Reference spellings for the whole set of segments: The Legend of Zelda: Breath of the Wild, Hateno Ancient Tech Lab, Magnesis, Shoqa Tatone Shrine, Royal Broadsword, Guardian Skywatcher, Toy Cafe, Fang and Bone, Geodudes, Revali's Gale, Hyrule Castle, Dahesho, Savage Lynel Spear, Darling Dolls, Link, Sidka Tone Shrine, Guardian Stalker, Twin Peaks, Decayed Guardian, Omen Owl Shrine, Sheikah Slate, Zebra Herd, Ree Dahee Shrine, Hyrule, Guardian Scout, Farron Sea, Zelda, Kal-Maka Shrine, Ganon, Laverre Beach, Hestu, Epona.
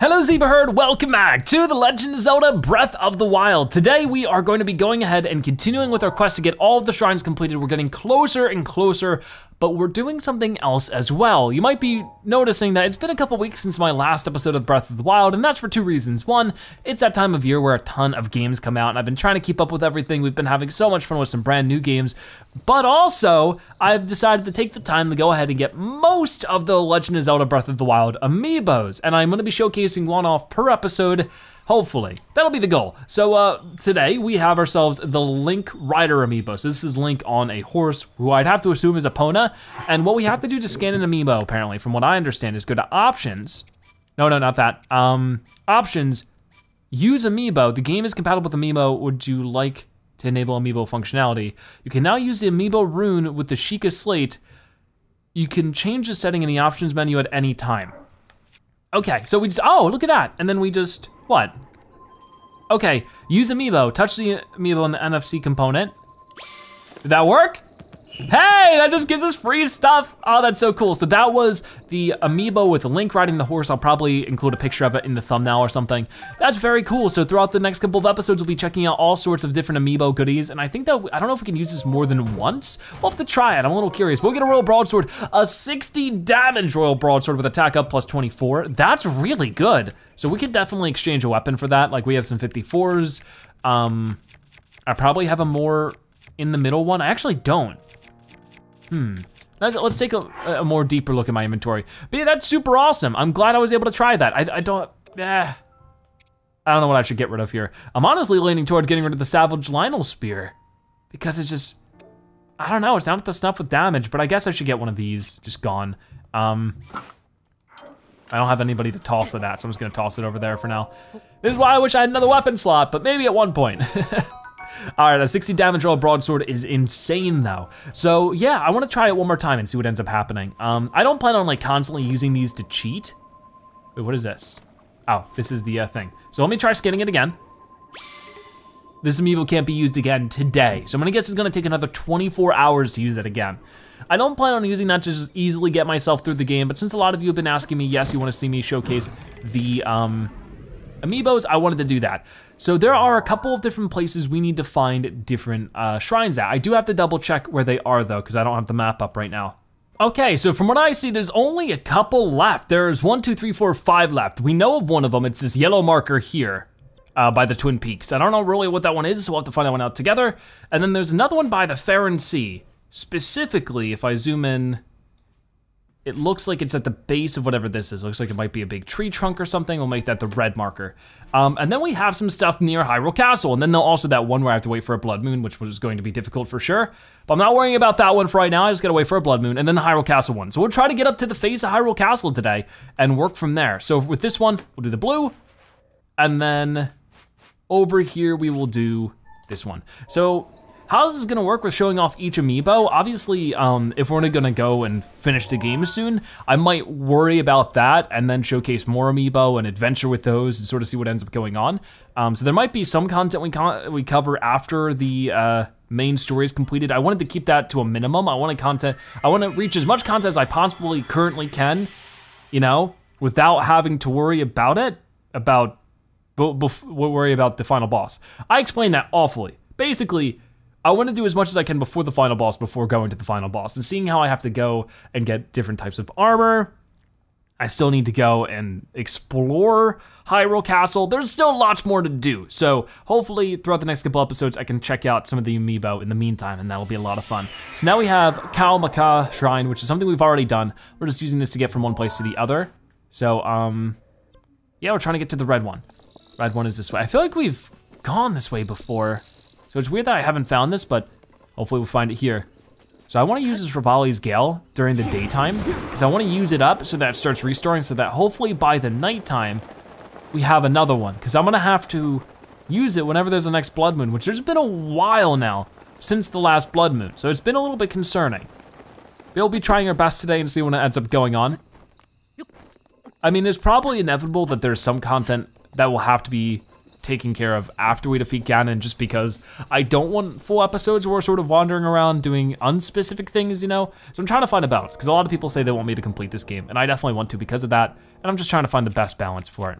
Hello Zebra Herd, welcome back to The Legend of Zelda Breath of the Wild. Today we are going to be going ahead and continuing with our quest to get all of the shrines completed. We're getting closer and closer, but we're doing something else as well. You might be noticing that it's been a couple weeks since my last episode of Breath of the Wild, and that's for two reasons. One, it's that time of year where a ton of games come out, and I've been trying to keep up with everything. We've been having so much fun with some brand new games, but also I've decided to take the time to go ahead and get most of the Legend of Zelda Breath of the Wild amiibos, and I'm gonna be showcasing one off per episode. Hopefully, that'll be the goal. So today we have ourselves the Link Rider Amiibo. So this is Link on a horse, who I'd have to assume is Epona. And what we have to do to scan an Amiibo, apparently, from what I understand, is go to options. No, not that. Options, use Amiibo. The game is compatible with Amiibo. Would you like to enable Amiibo functionality? You can now use the Amiibo rune with the Sheikah Slate. You can change the setting in the options menu at any time. Okay, so we just, oh, look at that. And then we just, what? Okay, use Amiibo. Touch the Amiibo in the NFC component. Did that work? Hey, that just gives us free stuff. Oh, that's so cool. So that was the Amiibo with Link riding the horse. I'll probably include a picture of it in the thumbnail or something. That's very cool. So throughout the next couple of episodes, we'll be checking out all sorts of different Amiibo goodies. And I think that, I don't know if we can use this more than once. We'll have to try it, I'm a little curious. We'll get a Royal Broadsword, a 60 damage Royal Broadsword with attack up plus 24. That's really good. So we could definitely exchange a weapon for that. Like we have some 54s. I probably have a more in the middle one. I actually don't. Let's take a more deeper look at my inventory. But yeah, that's super awesome. I'm glad I was able to try that. I don't know what I should get rid of here. I'm honestly leaning towards getting rid of the Savage Lynel Spear because it's just, I don't know, it's not up to snuff with damage, but I guess I should get one of these, just gone. I don't have anybody to toss it at, so I'm just gonna toss it over there for now. This is why I wish I had another weapon slot, but maybe at one point. All right, a 60 damage roll broadsword is insane though. So yeah, I wanna try it one more time and see what ends up happening. I don't plan on like constantly using these to cheat. Wait, what is this? Oh, this is the thing. So let me try scanning it again. This amiibo can't be used again today. So I'm gonna guess it's gonna take another 24 hours to use it again. I don't plan on using that to just easily get myself through the game, but since a lot of you have been asking me, yes, you wanna see me showcase the amiibos, I wanted to do that. So there are a couple of different places we need to find different shrines at. I do have to double check where they are though, because I don't have the map up right now. Okay, so from what I see, there's only a couple left. There's 1, 2, 3, 4, 5 left. We know of one of them, it's this yellow marker here by the Twin Peaks. I don't know really what that one is, so we'll have to find that one out together. And then there's another one by the Farron Sea. Specifically, if I zoom in, it looks like it's at the base of whatever this is. It looks like it might be a big tree trunk or something. We'll make that the red marker. And then we have some stuff near Hyrule Castle. And then there'll also that one where I have to wait for a blood moon, which was going to be difficult for sure. But I'm not worrying about that one for right now. I just gotta wait for a blood moon and then the Hyrule Castle one. So we'll try to get up to the face of Hyrule Castle today and work from there. So with this one, we'll do the blue. And then over here, we will do this one. So how is this gonna work with showing off each amiibo? Obviously, if we're only gonna go and finish the game soon, I might worry about that and then showcase more amiibo and adventure with those and sort of see what ends up going on. So there might be some content we cover after the main story is completed. I wanted to keep that to a minimum. I wanna reach as much content as I possibly currently can, you know, without having to worry about it, worry about the final boss. I explained that awfully. Basically, I want to do as much as I can before the final boss, before going to the final boss, and seeing how I have to go and get different types of armor. I still need to go and explore Hyrule Castle. There's still lots more to do. So hopefully throughout the next couple episodes, I can check out some of the amiibo in the meantime, and that'll be a lot of fun. So now we have Kal-Maka Shrine, which is something we've already done. We're just using this to get from one place to the other. So yeah, we're trying to get to the red one. Red one is this way. I feel like we've gone this way before. So it's weird that I haven't found this, but hopefully we'll find it here. So I wanna use this Revali's Gale during the daytime, because I wanna use it up so that it starts restoring, so that hopefully by the nighttime, we have another one, because I'm gonna have to use it whenever there's the next blood moon, which there's been a while now since the last blood moon, so it's been a little bit concerning. We'll be trying our best today and see when it ends up going on. I mean, it's probably inevitable that there's some content that will have to be taken care of after we defeat Ganon, just because I don't want full episodes where we're sort of wandering around doing unspecific things, you know? So I'm trying to find a balance, because a lot of people say they want me to complete this game, and I definitely want to because of that, and I'm just trying to find the best balance for it.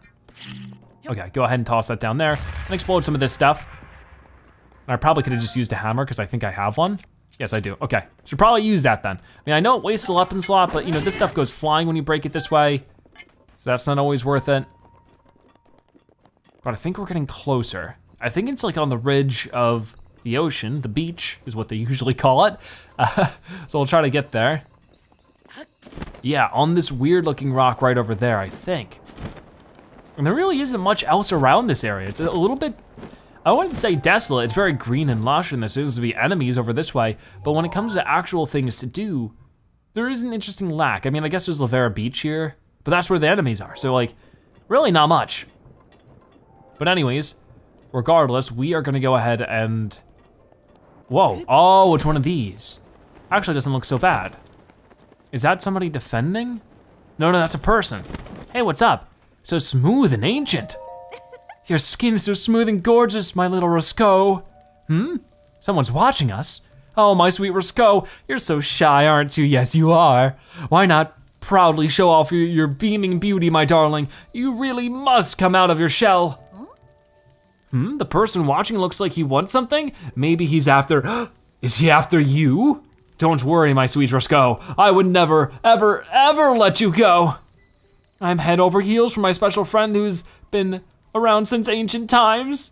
Okay, go ahead and toss that down there and explode some of this stuff. And I probably could have just used a hammer because I think I have one. Yes, I do. Okay, should probably use that then. I mean, I know it wastes a weapon slot, but you know, this stuff goes flying when you break it this way. So that's not always worth it. But I think we're getting closer. I think it's like on the ridge of the ocean. The beach is what they usually call it. So we'll try to get there. Yeah, on this weird looking rock right over there, I think. And there really isn't much else around this area. It's a little bit, I wouldn't say desolate, it's very green and lush, and there seems to be enemies over this way, but when it comes to actual things to do, there is an interesting lack. I mean, I guess there's Laverre Beach here, but that's where the enemies are, so like, really not much. But anyways, regardless, we are gonna go ahead and, whoa, oh, it's one of these. Actually, it doesn't look so bad. Is that somebody defending? No, no, that's a person. Hey, what's up? So smooth and ancient. Your skin is so smooth and gorgeous, my little Roscoe. Hmm? Someone's watching us. Oh, my sweet Roscoe, you're so shy, aren't you? Yes, you are. Why not proudly show off your beaming beauty, my darling? You really must come out of your shell. Hmm, the person watching looks like he wants something. Maybe he's after, is he after you? Don't worry, my sweet Roscoe. I would never, ever, ever let you go. I'm head over heels for my special friend who's been around since ancient times.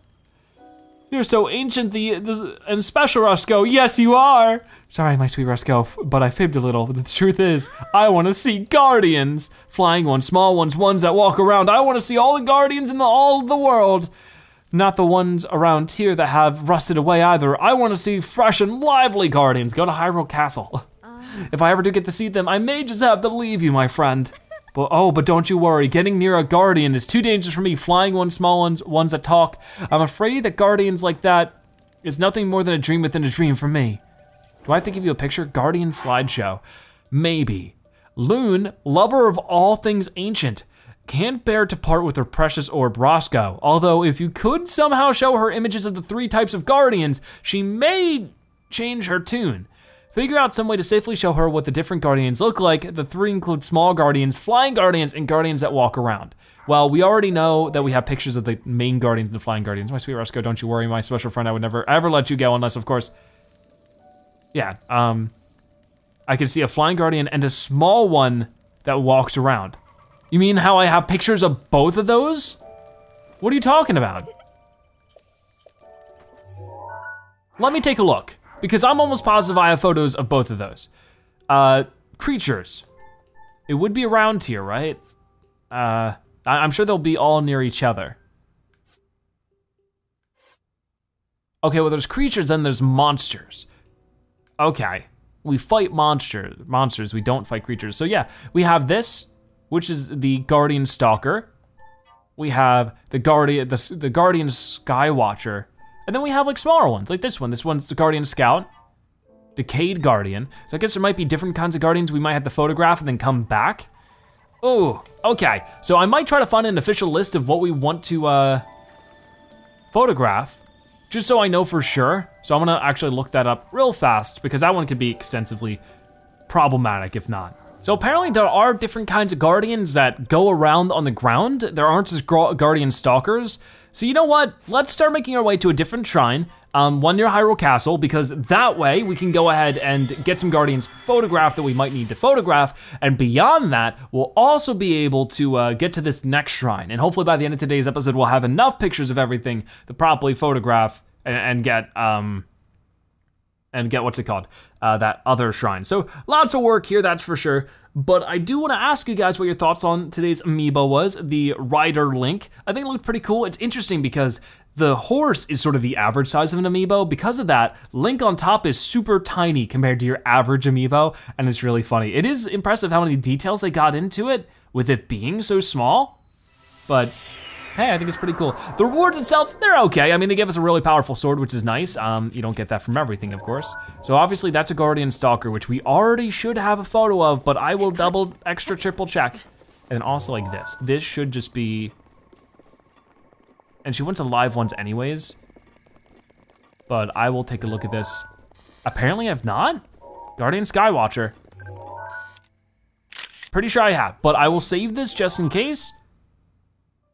You're so ancient and special, Roscoe. Yes, you are. Sorry, my sweet Roscoe, but I fibbed a little. The truth is, I wanna see guardians. Flying ones, small ones that walk around. I wanna see all the guardians in all of the world. Not the ones around here that have rusted away either. I wanna see fresh and lively guardians. Go to Hyrule Castle. If I ever do get to see them, I may just have to leave you, my friend. But oh, but don't you worry, getting near a guardian is too dangerous for me. Flying ones, small ones that talk. I'm afraid that guardians like that is nothing more than a dream within a dream for me. Do I have to give you a picture? Guardian slideshow. Maybe. Loon, lover of all things ancient. Can't bear to part with her precious orb, Roscoe. Although if you could somehow show her images of the 3 types of guardians, she may change her tune. Figure out some way to safely show her what the different guardians look like. The 3 include small guardians, flying guardians, and guardians that walk around. Well, we already know that we have pictures of the main guardians and the flying guardians. My sweet Roscoe, don't you worry, my special friend, I would never ever let you go unless, of course, yeah. I can see a flying guardian and a small one that walks around. You mean how I have pictures of both of those? What are you talking about? Let me take a look, because I'm almost positive I have photos of both of those. Creatures. It would be around here, right? I'm sure they'll be all near each other. Okay, well there's creatures, then there's monsters. Okay, we fight monsters, we don't fight creatures. So yeah, we have this, which is the Guardian Stalker. We have the Guardian Skywatcher, and then we have like smaller ones, like this one. This one's the Guardian Scout, Decayed Guardian. So I guess there might be different kinds of guardians we might have to photograph and then come back. Ooh, okay. So I might try to find an official list of what we want to photograph, just so I know for sure. So I'm gonna actually look that up real fast because that one could be extensively problematic if not. So apparently there are different kinds of guardians that go around on the ground. There aren't just guardian stalkers. So you know what? Let's start making our way to a different shrine, one near Hyrule Castle, because that way we can go ahead and get some guardians photographed that we might need to photograph. And beyond that, we'll also be able to get to this next shrine. And hopefully by the end of today's episode, we'll have enough pictures of everything to properly photograph and get what's it called, that other shrine. So lots of work here, that's for sure. But I do wanna ask you guys what your thoughts on today's amiibo was, the Rider Link. I think it looked pretty cool. It's interesting because the horse is sort of the average size of an amiibo. Because of that, Link on top is super tiny compared to your average amiibo, and it's really funny. It is impressive how many details they got into it with it being so small, but hey, I think it's pretty cool. The rewards itself, they're okay. I mean, they give us a really powerful sword, which is nice. You don't get that from everything, of course. So obviously that's a Guardian Stalker, which we already should have a photo of, but I will double, extra, triple check. And also like this. This should just be, and she wants alive ones anyways, but I will take a look at this. Apparently I've not. Guardian Skywatcher. Pretty sure I have, but I will save this just in case.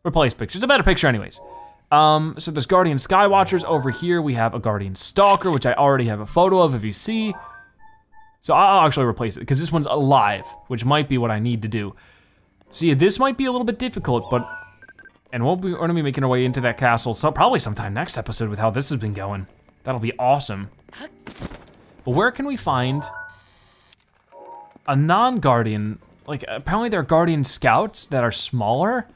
replace pictures. It's a better picture anyways. So there's Guardian Skywatchers over here. We have a Guardian Stalker, which I already have a photo of if you see. So I'll actually replace it because this one's alive, which might be what I need to do. See, this might be a little bit difficult, but, and we're gonna be making our way into that castle, so probably sometime next episode with how this has been going. That'll be awesome. But where can we find a non-guardian? Like, apparently there are Guardian Scouts that are smaller.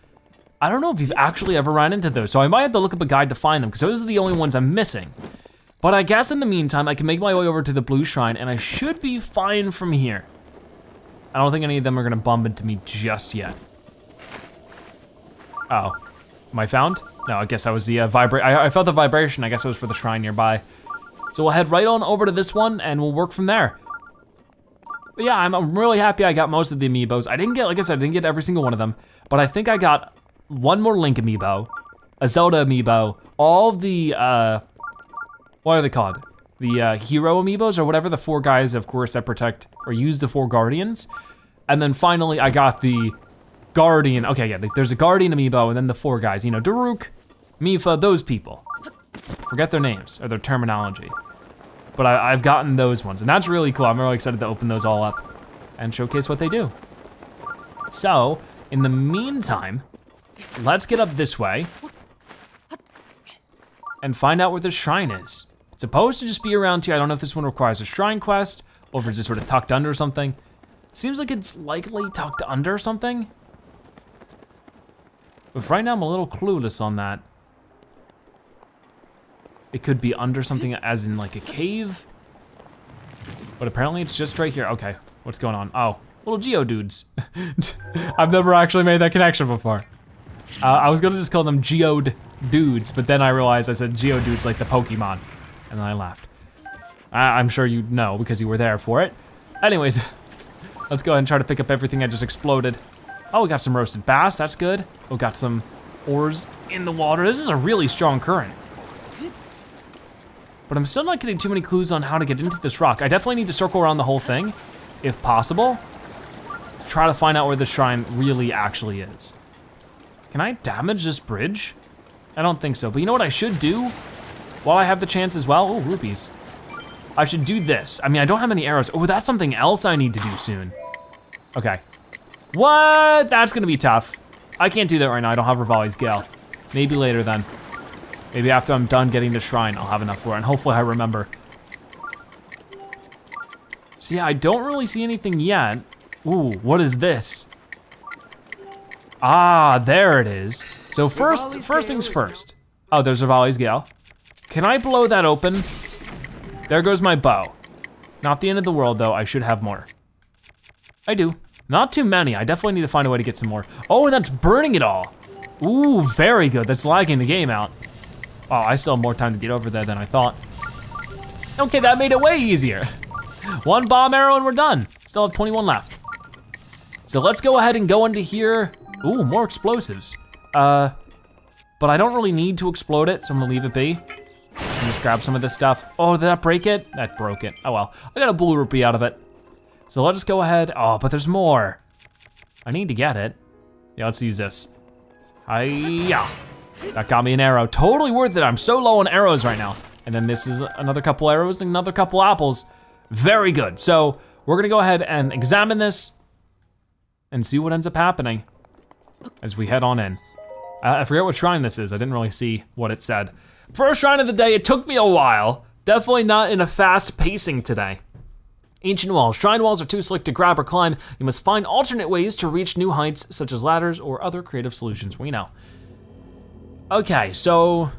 I don't know if you've actually ever run into those, so I might have to look up a guide to find them, because those are the only ones I'm missing. But I guess in the meantime, I can make my way over to the Blue Shrine, and I should be fine from here. I don't think any of them are gonna bump into me just yet. Oh, am I found? No, I guess that was the I felt the vibration, I guess it was for the shrine nearby. So we'll head right on over to this one, and we'll work from there. But yeah, I'm really happy I got most of the amiibos. I didn't get, like I said, I didn't get every single one of them, but I think I got one more Link amiibo, a Zelda amiibo, all the, what are they called? The hero amiibos or whatever, the four guys, of course, that protect or use the four guardians. And then finally, I got the guardian. Okay, yeah, there's a guardian amiibo and then the four guys, you know, Daruk, Mifa, those people. Forget their names or their terminology. But I've gotten those ones and that's really cool. I'm really excited to open those all up and showcase what they do. So, in the meantime, let's get up this way and find out where the shrine is. It's supposed to just be around here. I don't know if this one requires a shrine quest or if it's just sort of tucked under something. Seems like it's likely tucked under something. But right now I'm a little clueless on that. It could be under something as in like a cave, but apparently it's just right here. Okay, what's going on? Oh, little Geodudes. I've never actually made that connection before. I was gonna just call them Geodudes, but then I realized I said Geodudes like the Pokemon, and then I laughed. I'm sure you know because you were there for it. Anyways, let's go ahead and try to pick up everything I just exploded. Oh, we got some roasted bass, that's good. We got some ores in the water. This is a really strong current. But I'm still not getting too many clues on how to get into this rock. I definitely need to circle around the whole thing, if possible. Try to find out where the shrine really actually is. Can I damage this bridge? I don't think so, but you know what I should do? While I have the chance as well, oh, rupees. I should do this. I mean, I don't have any arrows. Oh, that's something else I need to do soon. Okay. What? That's gonna be tough. I can't do that right now, I don't have Revali's Gale. Maybe later then. Maybe after I'm done getting the shrine, I'll have enough for it, and hopefully I remember. So yeah, I don't really see anything yet. Ooh, what is this? Ah, there it is. So first things first. Oh, there's Revali's Gale. Can I blow that open? There goes my bow. Not the end of the world though, I should have more. I do, not too many. I definitely need to find a way to get some more. Oh, and that's burning it all. Ooh, very good, that's lagging the game out. Oh, I still have more time to get over there than I thought. Okay, that made it way easier. One bomb arrow and we're done. Still have 21 left. So let's go ahead and go into here. Ooh, more explosives. But I don't really need to explode it, so I'm gonna leave it be. And just grab some of this stuff. Oh, did that break it? That broke it. Oh well, I got a blue rupee out of it. So let's just go ahead. Oh, but there's more. I need to get it. Yeah, let's use this. Hi-ya. That got me an arrow. Totally worth it, I'm so low on arrows right now. And then this is another couple arrows, another couple apples. Very good, so we're gonna go ahead and examine this and see what ends up happening as we head on in. I forget what shrine this is. I didn't really see what it said. First shrine of the day, it took me a while. Definitely not in a fast pacing today. Ancient walls. Shrine walls are too slick to grab or climb. You must find alternate ways to reach new heights, such as ladders or other creative solutions. We know. Okay, so.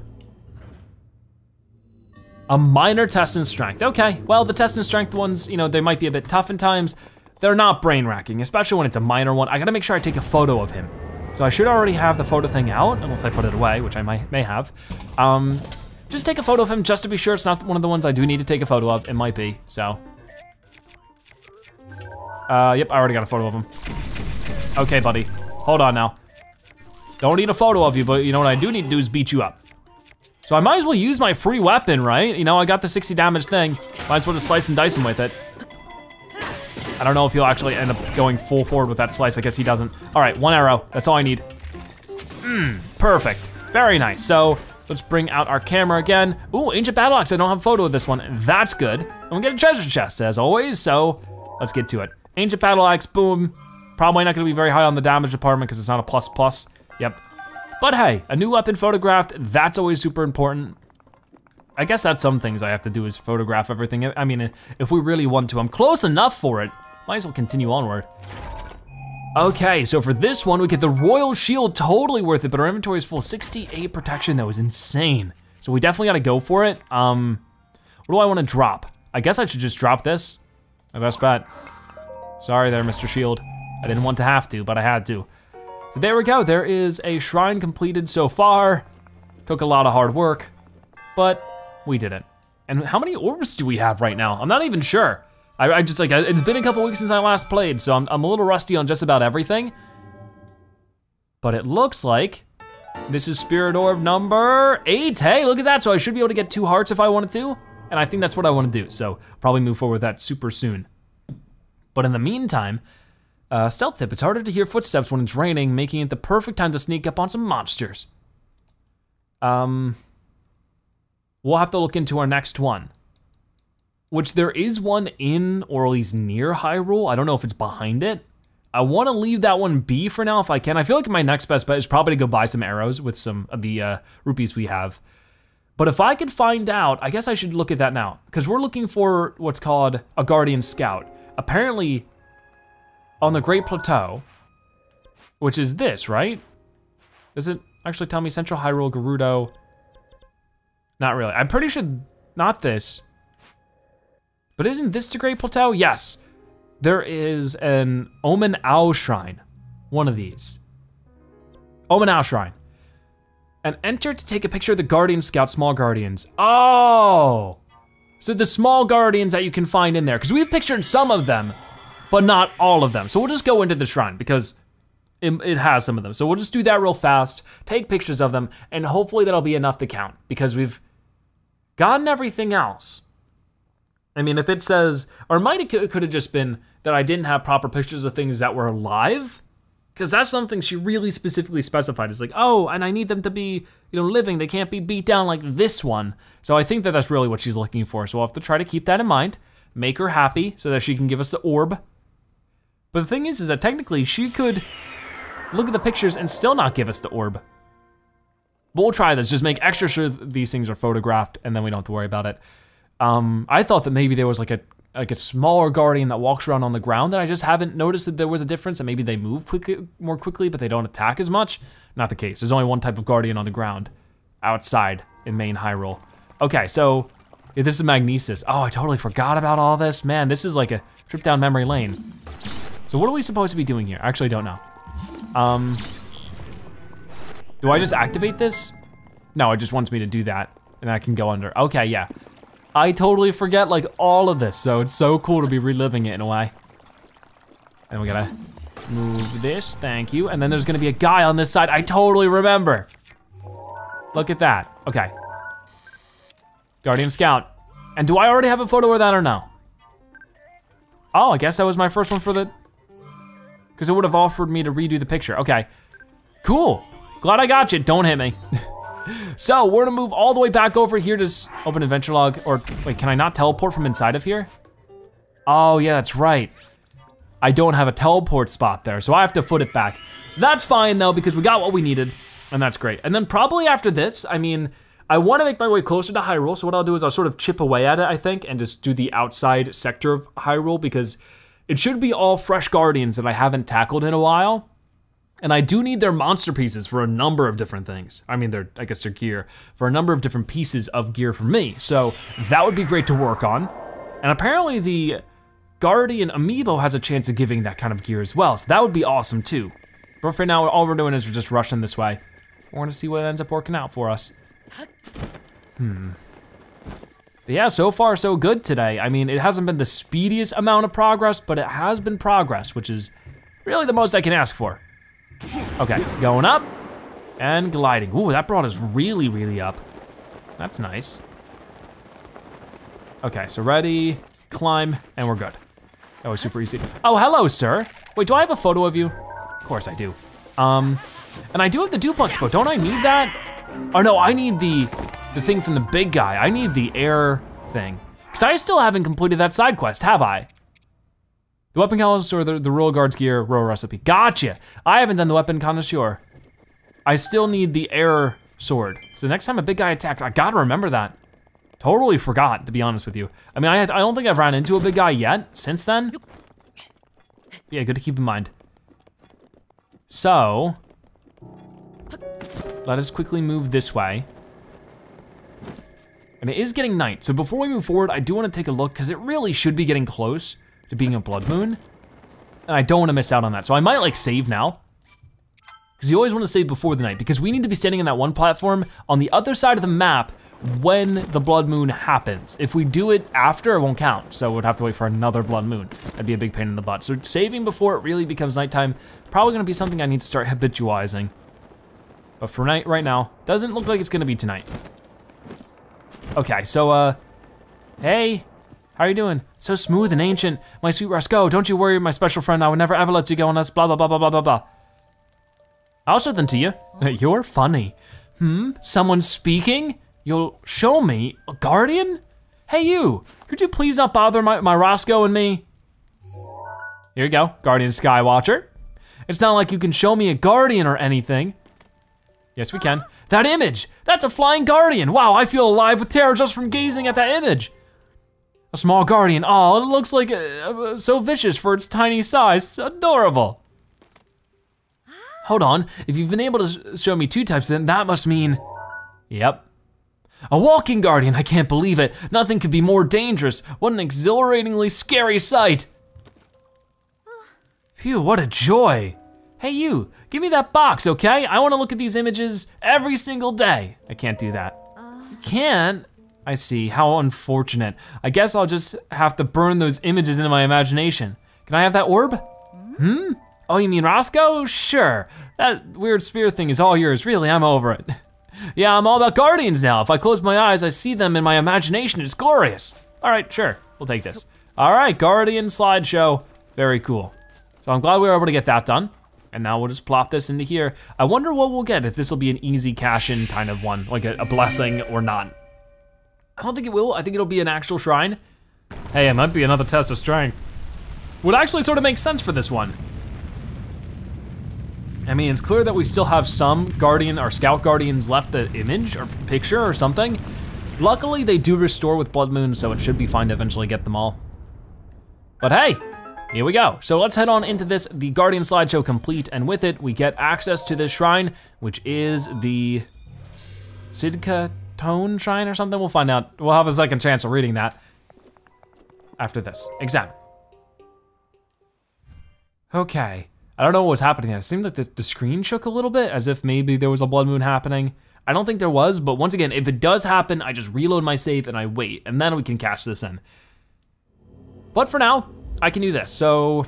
A minor test in strength. Okay, well, the test in strength ones, you know, they might be a bit tough in times. They're not brain racking, especially when it's a minor one. I gotta make sure I take a photo of him. So I should already have the photo thing out, unless I put it away, which I may have. Just take a photo of him just to be sure it's not one of the ones I do need to take a photo of. It might be, so. Yep, I already got a photo of him. Okay, buddy, hold on now. Don't need a photo of you, but you know what I do need to do is beat you up. So I might as well use my free weapon, right? You know, I got the 60 damage thing. Might as well just slice and dice him with it. I don't know if he'll actually end up going full forward with that slice. I guess he doesn't. All right, one arrow. That's all I need. Perfect, very nice. So let's bring out our camera again. Ooh, Ancient Battle Axe, I don't have a photo of this one. That's good. And we get a treasure chest as always, so let's get to it. Ancient Battle Axe, boom. Probably not gonna be very high on the damage department because it's not a plus plus, yep. But hey, a new weapon photographed, that's always super important. I guess that's some things I have to do is photograph everything. I mean, if we really want to, I'm close enough for it. Might as well continue onward. Okay, so for this one, we get the Royal Shield, totally worth it, but our inventory is full. 68 protection, that was insane. So we definitely gotta go for it. What do I wanna drop? I guess I should just drop this, my best bet. Sorry there, Mr. Shield. I didn't want to have to, but I had to. So there we go, there is a shrine completed so far. Took a lot of hard work, but we did it. And how many orbs do we have right now? I'm not even sure. I just like, it's been a couple weeks since I last played, so I'm a little rusty on just about everything. But it looks like this is Spirit Orb number 8. Hey, look at that, so I should be able to get 2 hearts if I wanted to. And I think that's what I wanna do, so probably move forward with that super soon. But in the meantime, stealth tip, it's harder to hear footsteps when it's raining, making it the perfect time to sneak up on some monsters. We'll have to look into our next one. Which there is one in, or at least near Hyrule. I don't know if it's behind it. I wanna leave that one be for now if I can. I feel like my next best bet is probably to go buy some arrows with some of the rupees we have. But if I could find out, I guess I should look at that now, because we're looking for what's called a Guardian Scout. Apparently, on the Great Plateau, which is this, right? Does it actually tell me Central Hyrule, Gerudo? Not really, I'm pretty sure not this, but isn't this the Great Plateau? Yes, there is an Omen Owl Shrine, one of these. Omen Owl Shrine. And enter to take a picture of the Guardian Scout Small Guardians. Oh, so the small guardians that you can find in there, because we've pictured some of them, but not all of them. So we'll just go into the shrine because it has some of them. So we'll just do that real fast, take pictures of them, and hopefully that'll be enough to count because we've gotten everything else. I mean, if it says, or it could have just been that I didn't have proper pictures of things that were alive, because that's something she really specifically specified. It's like, oh, and I need them to be, you know, living. They can't be beat down like this one. So I think that that's really what she's looking for. So we'll have to try to keep that in mind, make her happy so that she can give us the orb. But the thing is that technically she could look at the pictures and still not give us the orb. But we'll try this, just make extra sure these things are photographed and then we don't have to worry about it. I thought that maybe there was like a smaller guardian that walks around on the ground that I just haven't noticed that there was a difference and maybe they move more quickly but they don't attack as much. Not the case, there's only one type of guardian on the ground outside in main Hyrule. Okay, so yeah, this is Magnesis. Oh, I totally forgot about all this. Man, this is like a trip down memory lane. So what are we supposed to be doing here? I actually don't know. Do I just activate this? No, it just wants me to do that and I can go under. Okay, yeah. I totally forget like all of this, so it's so cool to be reliving it in a way. And we gotta move this, thank you. And then there's gonna be a guy on this side. I totally remember. Look at that, okay. Guardian Scout. And do I already have a photo of that or no? Oh, I guess that was my first one for the, because it would have offered me to redo the picture. Okay, cool. Glad I got you, don't hit me. So we're gonna move all the way back over here to open adventure log, or wait, can I not teleport from inside of here? Oh yeah, that's right. I don't have a teleport spot there, so I have to foot it back. That's fine though, because we got what we needed, and that's great. And then probably after this, I mean, I wanna make my way closer to Hyrule, so what I'll do is I'll sort of chip away at it, I think, and just do the outside sector of Hyrule, because it should be all fresh guardians that I haven't tackled in a while. And I do need their monster pieces for a number of different things. I mean, I guess their gear, for a number of different pieces of gear for me. So that would be great to work on. And apparently the Guardian Amiibo has a chance of giving that kind of gear as well. So that would be awesome too. But for now, all we're doing is we're just rushing this way. We're gonna see what ends up working out for us. But yeah, so far so good today. I mean, it hasn't been the speediest amount of progress, but it has been progress, which is really the most I can ask for. Okay, going up and gliding. Ooh, that brought us really, really up. That's nice. Okay, so ready, climb, and we're good. That was super easy. Oh, hello, sir. Wait, do I have a photo of you? Of course I do. And I do have the duplex boat, don't I need that? Oh no, I need the thing from the big guy. I need the air thing. Cause I still haven't completed that side quest, have I? The Weapon Connoisseur, the Royal Guard's Gear, Royal Recipe. Gotcha! I haven't done the Weapon Connoisseur. I still need the air sword. So the next time a big guy attacks, I gotta remember that. Totally forgot, to be honest with you. I mean, I don't think I've run into a big guy yet since then. Yeah, good to keep in mind. So, let us quickly move this way. And it is getting night, so before we move forward, I do wanna take a look, cause it really should be getting close to being a blood moon. And I don't wanna miss out on that, so I might like save now. Cause you always wanna save before the night, because we need to be standing on that one platform on the other side of the map when the blood moon happens. If we do it after, it won't count, so we'd have to wait for another blood moon. That'd be a big pain in the butt. So saving before it really becomes nighttime, probably gonna be something I need to start habitualizing. But for night right now, doesn't look like it's gonna be tonight. Okay, so hey, how are you doing? So smooth and ancient, my sweet Roscoe, don't you worry, my special friend, I would never ever let you go unless blah, blah, blah, blah, blah, blah, blah. I'll show them to you. You're funny. Hmm, someone's speaking? You'll show me a guardian? Hey you, could you please not bother my Roscoe and me? Here you go, Guardian Skywatcher. It's not like you can show me a guardian or anything. Yes, we can. That image, that's a flying guardian. Wow, I feel alive with terror just from gazing at that image. A small guardian, oh, it looks like so vicious for its tiny size, it's adorable. Hold on, if you've been able to show me two types, then that must mean, yep. A walking guardian, I can't believe it. Nothing could be more dangerous. What an exhilaratingly scary sight. Phew, what a joy. Hey you, give me that box, okay? I wanna look at these images every single day. I can't do that. You can't? I see, how unfortunate. I guess I'll just have to burn those images into my imagination. Can I have that orb? Hmm? Oh, you mean Roscoe? Sure. That weird spear thing is all yours. Really, I'm over it. Yeah, I'm all about guardians now. If I close my eyes, I see them in my imagination. It's glorious. All right, sure, we'll take this. All right, guardian slideshow, very cool. So I'm glad we were able to get that done. And now we'll just plop this into here. I wonder what we'll get, if this will be an easy cash-in kind of one, like a blessing or not. I don't think it will, I think it'll be an actual shrine. Hey, it might be another test of strength. Would actually sort of make sense for this one. I mean, it's clear that we still have some guardian or scout guardians left, the image or picture or something. Luckily, they do restore with blood moon, so it should be fine to eventually get them all. But hey, here we go. So let's head on into this, the guardian slideshow complete, and with it, we get access to this shrine, which is the Sidka Tone Shrine or something, we'll find out. We'll have a second chance of reading that after this, examine. Okay. I don't know what was happening. It seemed like the screen shook a little bit, as if maybe there was a blood moon happening. I don't think there was, but once again, if it does happen, I just reload my save and I wait, and then we can cash this in. But for now, I can do this. So,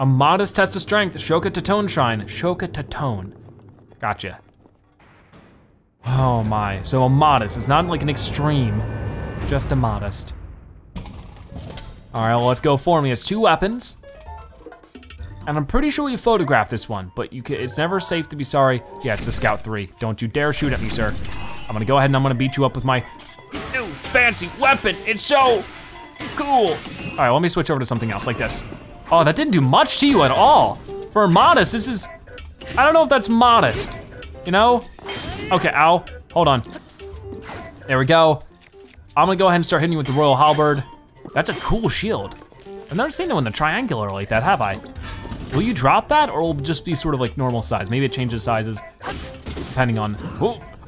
a modest test of strength, Shoqa Tatone Shrine, Shoqa Tatone. Gotcha. Oh my, so a modest, it's not like an extreme, just a modest. All right, well, let's go form. He has two weapons. And I'm pretty sure we photographed this one, but you can, it's never safe to be sorry. Yeah, it's the Scout 3. Don't you dare shoot at me, sir. I'm gonna go ahead and I'm gonna beat you up with my new fancy weapon. It's so cool. All right, let me switch over to something else like this. Oh, that didn't do much to you at all. For modest, this is, I don't know if that's modest, you know? Okay, ow, hold on. There we go. I'm gonna go ahead and start hitting you with the Royal Halberd. That's a cool shield. I've never seen it when they're triangular like that, have I? Will you drop that, or will it just be sort of like normal size? Maybe it changes sizes, depending on,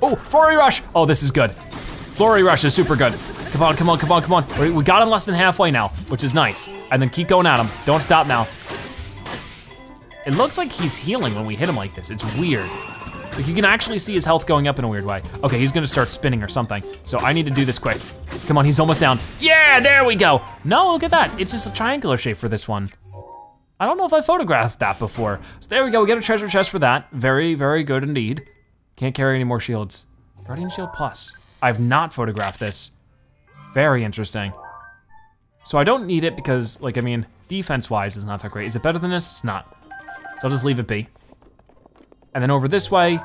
oh, Flurry Rush! Oh, this is good. Flurry Rush is super good. Come on, come on, come on, come on. We got him less than halfway now, which is nice. And then keep going at him, don't stop now. It looks like he's healing when we hit him like this, it's weird. Like you can actually see his health going up in a weird way. Okay, he's gonna start spinning or something, so I need to do this quick. Come on, he's almost down. Yeah, there we go. No, look at that, it's just a triangular shape for this one. I don't know if I photographed that before. So there we go, we get a treasure chest for that. Very, very good indeed. Can't carry any more shields. Guardian Shield Plus. I've not photographed this. Very interesting. So I don't need it because, like, I mean, defense-wise, it's not that great. Is it better than this? It's not. So I'll just leave it be. And then over this way,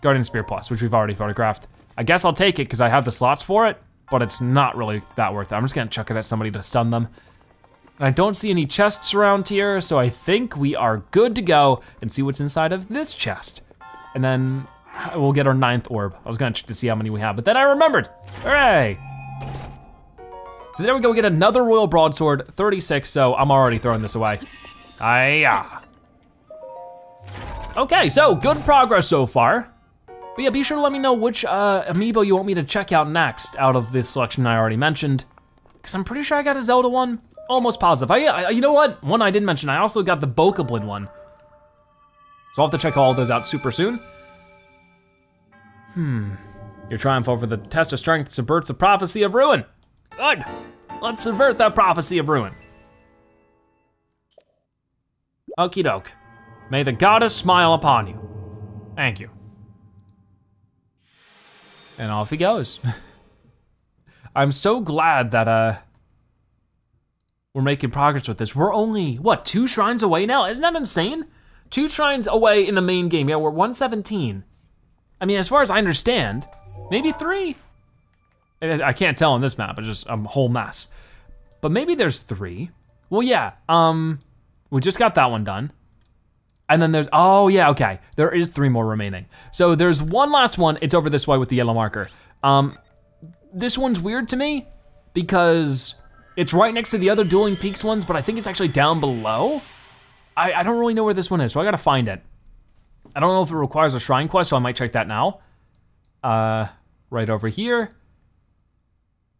Guardian Spear Plus, which we've already photographed. I guess I'll take it because I have the slots for it, but it's not really that worth it. I'm just gonna chuck it at somebody to stun them. And I don't see any chests around here, so I think we are good to go and see what's inside of this chest. And then we'll get our 9th orb. I was gonna check to see how many we have, but then I remembered, hooray! So there we go, we get another Royal Broadsword, 36, so I'm already throwing this away. Hiya. Okay, so good progress so far. But yeah, be sure to let me know which amiibo you want me to check out next out of this selection I already mentioned, because I'm pretty sure I got a Zelda one, almost positive. I you know what? One I didn't mention, I also got the Bokoblin one. So I'll have to check all those out super soon. Your triumph over the test of strength subverts the prophecy of ruin. Good, let's subvert that prophecy of ruin. Okie doke. May the goddess smile upon you. Thank you. And off he goes. I'm so glad that we're making progress with this. We're only, what, 2 shrines away now? Isn't that insane? 2 shrines away in the main game. Yeah, we're 117. I mean, as far as I understand, maybe 3. I can't tell on this map, it's just a whole mess. But maybe there's 3. Well, yeah, we just got that one done. And then there's, oh yeah, okay. There is 3 more remaining. So there's one last one, it's over this way with the yellow marker. This one's weird to me because it's right next to the other Dueling Peaks ones, but I think it's actually down below. I don't really know where this one is, so I gotta find it. I don't know if it requires a shrine quest, so I might check that now. Right over here.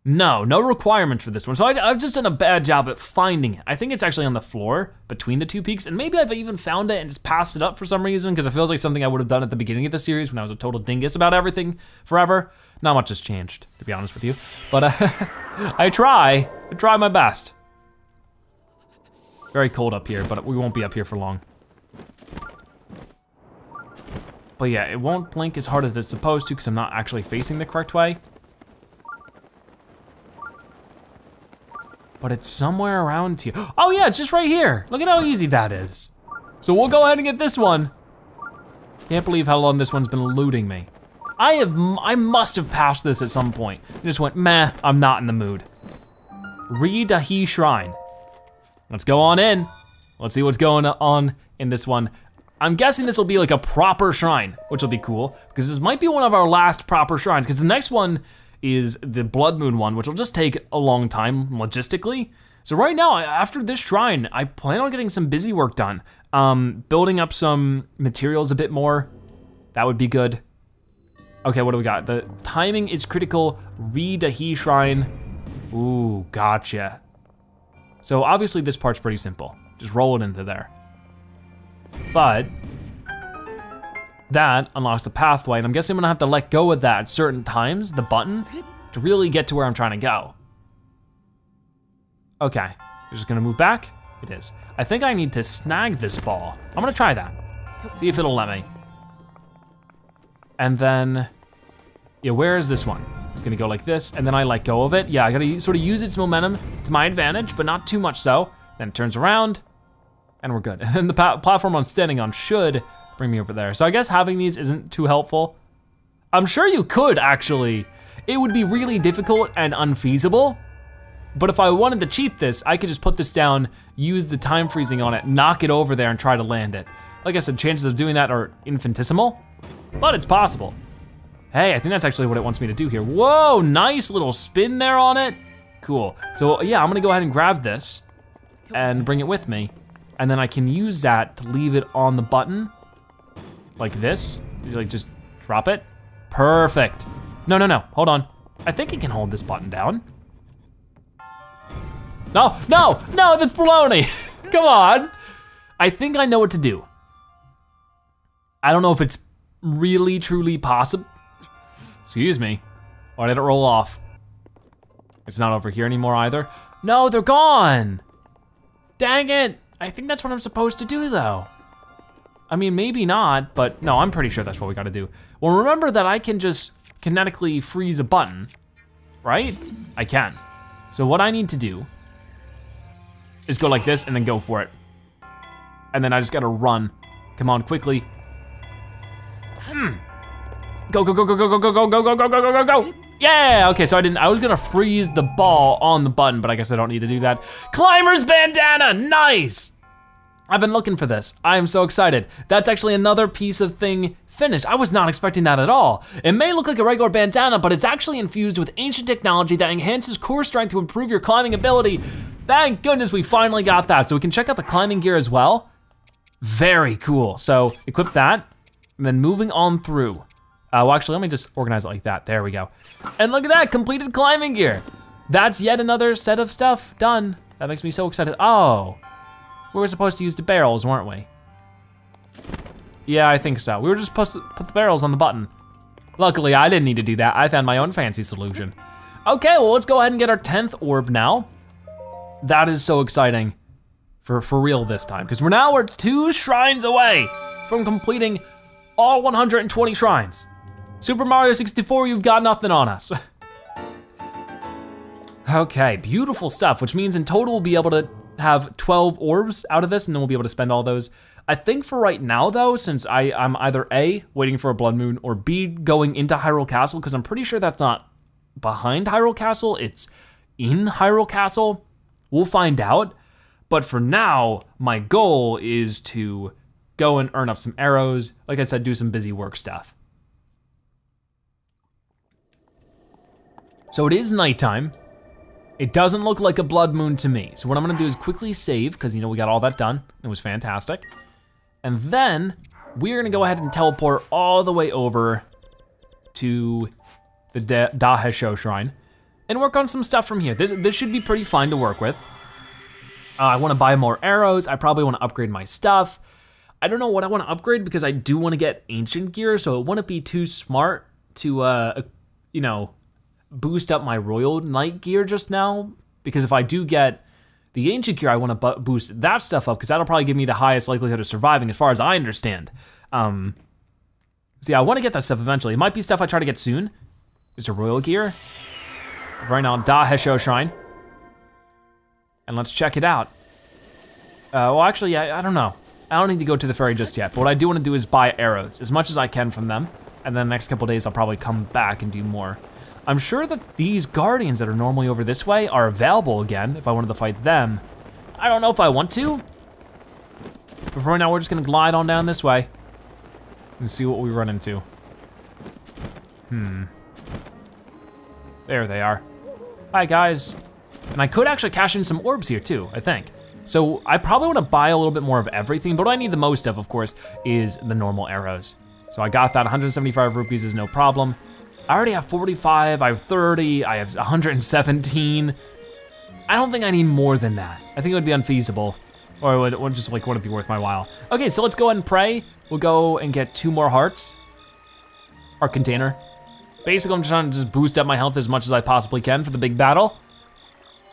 No requirement for this one. So I've just done a bad job at finding it. I think it's actually on the floor between the 2 peaks, and maybe I've even found it and just passed it up for some reason, because it feels like something I would have done at the beginning of the series when I was a total dingus about everything forever. Not much has changed, to be honest with you. But I try my best. Very cold up here, but we won't be up here for long. But yeah, it won't blink as hard as it's supposed to because I'm not actually facing the correct way. But it's somewhere around here. Oh yeah, it's just right here. Look at how easy that is. So we'll go ahead and get this one. Can't believe how long this one's been eluding me. I must have passed this at some point. I just went, meh, I'm not in the mood. Ree Dahee Shrine. Let's go on in. Let's see what's going on in this one. I'm guessing this will be like a proper shrine, which will be cool, because this might be one of our last proper shrines, because the next one is the Blood Moon one, which will just take a long time logistically. So right now, after this shrine, I plan on getting some busy work done. Building up some materials a bit more, that would be good. Okay, what do we got? The timing is critical, Ree Dahee Shrine. Ooh, gotcha. So obviously this part's pretty simple. Just roll it into there. But that unlocks the pathway, and I'm guessing I'm gonna have to let go of that at certain times, the button, to really get to where I'm trying to go. Okay, we're just gonna move back. It is. I think I need to snag this ball. I'm gonna try that, see if it'll let me. And then, yeah, where is this one? It's gonna go like this, and then I let go of it. Yeah, I gotta sort of use its momentum to my advantage, but not too much so. Then it turns around, and we're good. And then the platform I'm standing on should bring me over there. So I guess having these isn't too helpful. I'm sure you could actually. It would be really difficult and unfeasible, but if I wanted to cheat this, I could just put this down, use the time freezing on it, knock it over there and try to land it. Like I said, chances of doing that are infinitesimal, but it's possible. Hey, I think that's actually what it wants me to do here. Whoa, nice little spin there on it. Cool, so yeah, I'm gonna go ahead and grab this and bring it with me, and then I can use that to leave it on the button like this, like just drop it. Perfect. No, hold on. I think it can hold this button down. No, that's baloney. Come on. I think I know what to do. I don't know if it's really truly possible. Excuse me. Why did it roll off? It's not over here anymore either. No, they're gone. Dang it. I think that's what I'm supposed to do though. I mean, maybe not, but no, I'm pretty sure that's what we gotta do. Well, remember that I can just kinetically freeze a button, right? I can. So what I need to do is go like this and then go for it. And then I just gotta run. Come on, quickly. Go, go, go, go, go, go, go, go, go, go, go, go, go, go, go. Yeah, okay, so I was gonna freeze the ball on the button, but I guess I don't need to do that. Climber's bandana, nice. I've been looking for this. I am so excited. That's actually another piece of thing finished. I was not expecting that at all. It may look like a regular bandana, but it's actually infused with ancient technology that enhances core strength to improve your climbing ability. Thank goodness we finally got that. So we can check out the climbing gear as well. Very cool. So equip that, and then moving on through. Well, actually, let me just organize it like that. There we go. And look at that, completed climbing gear. That's yet another set of stuff done. That makes me so excited. Oh. We were supposed to use the barrels, weren't we? Yeah, I think so. We were just supposed to put the barrels on the button. Luckily, I didn't need to do that. I found my own fancy solution. Okay, well, let's go ahead and get our 10th orb now. That is so exciting for real this time, because we're now 2 shrines away from completing all 120 shrines. Super Mario 64, you've got nothing on us. Okay, beautiful stuff, which means in total we'll be able to have 12 orbs out of this, and then we'll be able to spend all those. I think for right now though, since I'm either A, waiting for a blood moon, or B, going into Hyrule Castle, because I'm pretty sure that's not behind Hyrule Castle, it's in Hyrule Castle. We'll find out, but for now, my goal is to go and earn up some arrows. Like I said, do some busy work stuff. So it is nighttime. It doesn't look like a blood moon to me. So what I'm gonna do is quickly save, because you know we got all that done. It was fantastic. And then we're gonna go ahead and teleport all the way over to the Dahesho Shrine and work on some stuff from here. This should be pretty fine to work with. I wanna buy more arrows. I probably wanna upgrade my stuff. I don't know what I wanna upgrade, because I do wanna get ancient gear, so it wouldn't be too smart to, you know, boost up my Royal Knight gear just now, because if I do get the ancient gear, I want to boost that stuff up, because that'll probably give me the highest likelihood of surviving as far as I understand. So yeah, I want to get that stuff eventually. It might be stuff I try to get soon. Is there Royal gear? Right now, Dahesho Shrine. And let's check it out. Well, actually, I don't know. I don't need to go to the ferry just yet, but what I do want to do is buy arrows, as much as I can from them, and then the next couple days, I'll probably come back and do more. I'm sure that these guardians that are normally over this way are available again if I wanted to fight them. I don't know if I want to. But for right now, we're just gonna glide on down this way and see what we run into. There they are. Hi guys. And I could actually cash in some orbs here too, I think. So I probably wanna buy a little bit more of everything, but what I need the most of course, is the normal arrows. So I got that, 175 rupees is no problem. I already have 45, I have 30, I have 117. I don't think I need more than that. I think it would be unfeasible, or it would just like, wouldn't be worth my while. Okay, so let's go ahead and pray. We'll go and get 2 more hearts. Heart container. Basically, I'm trying to just boost up my health as much as I possibly can for the big battle.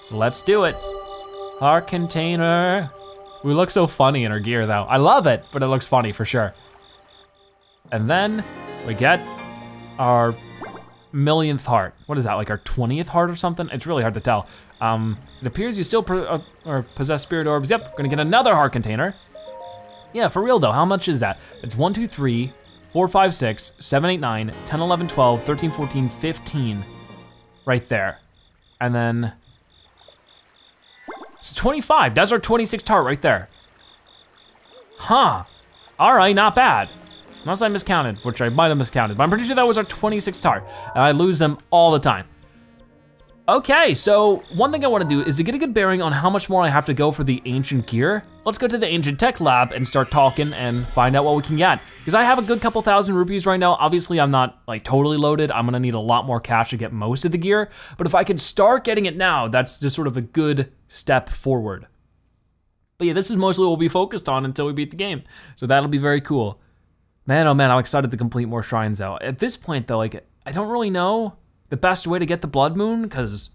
So let's do it. Heart container. We look so funny in our gear though. I love it, but it looks funny for sure. And then we get our millionth heart. What is that, like our 20th heart or something? It's really hard to tell. It appears you still possess spirit orbs. Yep, we're gonna get another heart container. Yeah, for real though, how much is that? It's 1, 2, 3, 4, 5, 6, 7, 8, 9, 10, 11, 12, 13, 14, 15, right there. And then, it's 25, that's our 26th heart right there. Huh, all right, not bad. Unless I miscounted, which I might have miscounted, but I'm pretty sure that was our 26th heart, and I lose them all the time. Okay, so one thing I wanna do is to get a good bearing on how much more I have to go for the ancient gear. Let's go to the ancient tech lab and start talking and find out what we can get. Because I have a good couple thousand rupees right now. Obviously, I'm not like totally loaded. I'm gonna need a lot more cash to get most of the gear, but if I can start getting it now, that's just sort of a good step forward. But yeah, this is mostly what we'll be focused on until we beat the game. So that'll be very cool. Man, oh man, I'm excited to complete more shrines though. At this point though, like, I don't really know the best way to get the blood moon, because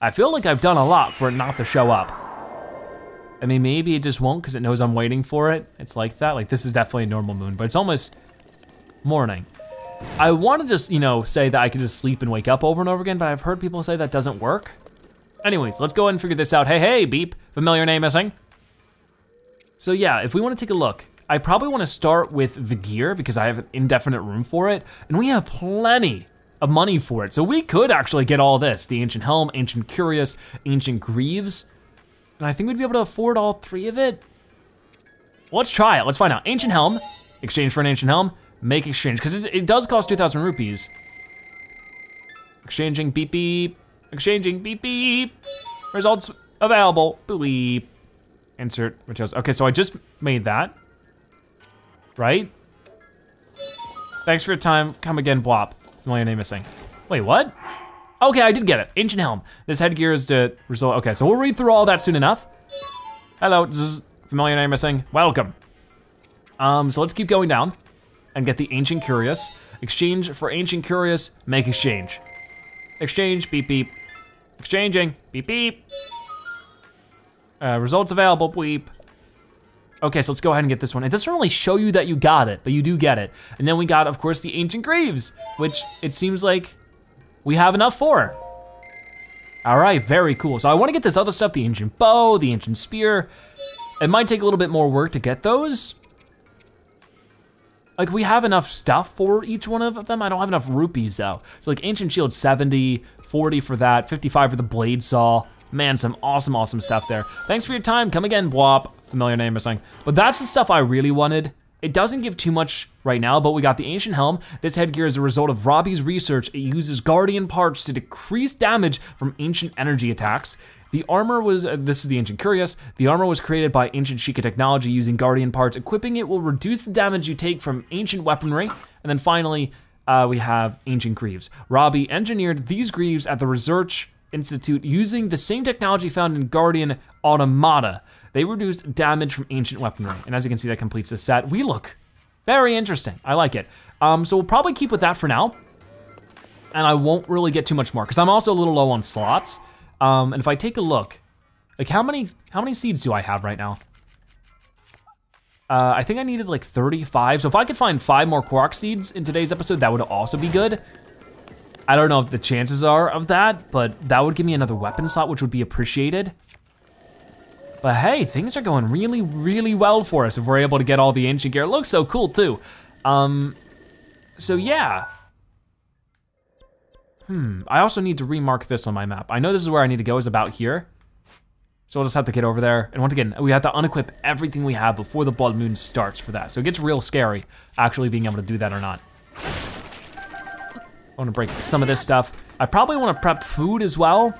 I feel like I've done a lot for it not to show up. I mean, maybe it just won't because it knows I'm waiting for it. It's like that, like this is definitely a normal moon, but it's almost morning. I wanna just, you know, say that I could just sleep and wake up over and over again, but I've heard people say that doesn't work. Anyways, let's go ahead and figure this out. Hey, hey, beep, familiar name missing. So yeah, if we wanna take a look, I probably want to start with the gear because I have an indefinite room for it, and we have plenty of money for it. So we could actually get all this, the Ancient Helm, Ancient Curious, Ancient Greaves, and I think we'd be able to afford all three of it. Let's try it, let's find out. Ancient Helm, exchange for an Ancient Helm, make exchange, because it does cost 2,000 rupees. Exchanging, beep beep, exchanging, beep beep. Results available, bleep. Insert materials, okay, so I just made that, right? Thanks for your time, come again, Blop. Familiar name missing. Wait, what? Okay, I did get it, Ancient Helm. This headgear is to result, okay, so we'll read through all that soon enough. Hello, zzz. Familiar name missing, welcome. So let's keep going down and get the Ancient Curious. Exchange for Ancient Curious, make exchange. Exchange, beep beep. Exchanging, beep beep. Results available, bleep. Okay, so let's go ahead and get this one. It doesn't really show you that you got it, but you do get it. And then we got, of course, the Ancient Greaves, which it seems like we have enough for. All right, very cool. So I wanna get this other stuff, the Ancient Bow, the Ancient Spear. It might take a little bit more work to get those. Like we have enough stuff for each one of them. I don't have enough rupees though. So like Ancient Shield 70, 40 for that, 55 for the Blade Saw. Man, some awesome, awesome stuff there. Thanks for your time, come again, Blop. Familiar name or something. But that's the stuff I really wanted. It doesn't give too much right now, but we got the Ancient Helm. This headgear is a result of Robbie's research. It uses Guardian parts to decrease damage from ancient energy attacks. The armor was, this is the Ancient Curious. The armor was created by Ancient Sheikah technology using Guardian parts. Equipping it will reduce the damage you take from ancient weaponry. And then finally, we have Ancient Greaves. Robbie engineered these greaves at the Research Institute using the same technology found in Guardian Automata. They reduce damage from ancient weaponry. And as you can see, that completes the set. We look very interesting, I like it. So we'll probably keep with that for now. And I won't really get too much more because I'm also a little low on slots. And if I take a look, like how many seeds do I have right now? I think I needed like 35. So if I could find 5 more Korok seeds in today's episode, that would also be good. I don't know if the chances are of that, but that would give me another weapon slot, which would be appreciated. But hey, things are going really, really well for us if we're able to get all the ancient gear. It looks so cool too. So yeah. I also need to remark this on my map. I know this is where I need to go, is about here. So we'll just have to get over there. And once again, we have to unequip everything we have before the blood moon starts for that. So it gets real scary actually being able to do that or not. I wanna break some of this stuff. I probably wanna prep food as well.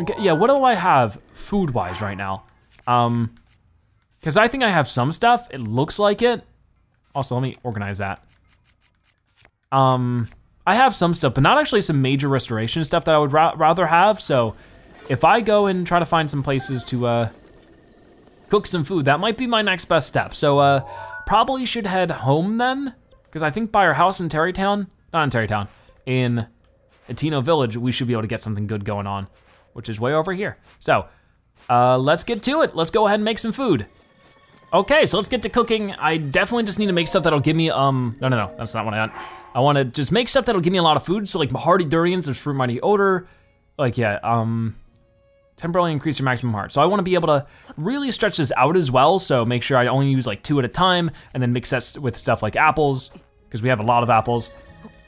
Okay, yeah, what do I have food-wise right now? Cause I think I have some stuff, it looks like it. Also, let me organize that. I have some stuff, but not actually some major restoration stuff that I would rather have, so if I go and try to find some places to cook some food, that might be my next best step. So probably should head home then, because I think by our house in Tarrytown, not in Tarrytown, in Hateno Village, we should be able to get something good going on, which is way over here. So let's get to it. Let's go ahead and make some food. Okay, so let's get to cooking. I definitely just need to make stuff that'll give me, no, that's not what I want. I wanna just make stuff that'll give me a lot of food. So like hearty durians, there's fruit mighty odor. Like yeah, temporarily increase your maximum heart. So I wanna be able to really stretch this out as well. So make sure I only use like 2 at a time and then mix that with stuff like apples, because we have a lot of apples.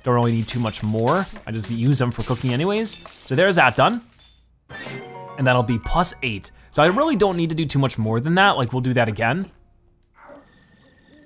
Don't really need too much more. I just use them for cooking anyways. So there's that done. And that'll be +8. So I really don't need to do too much more than that. Like we'll do that again.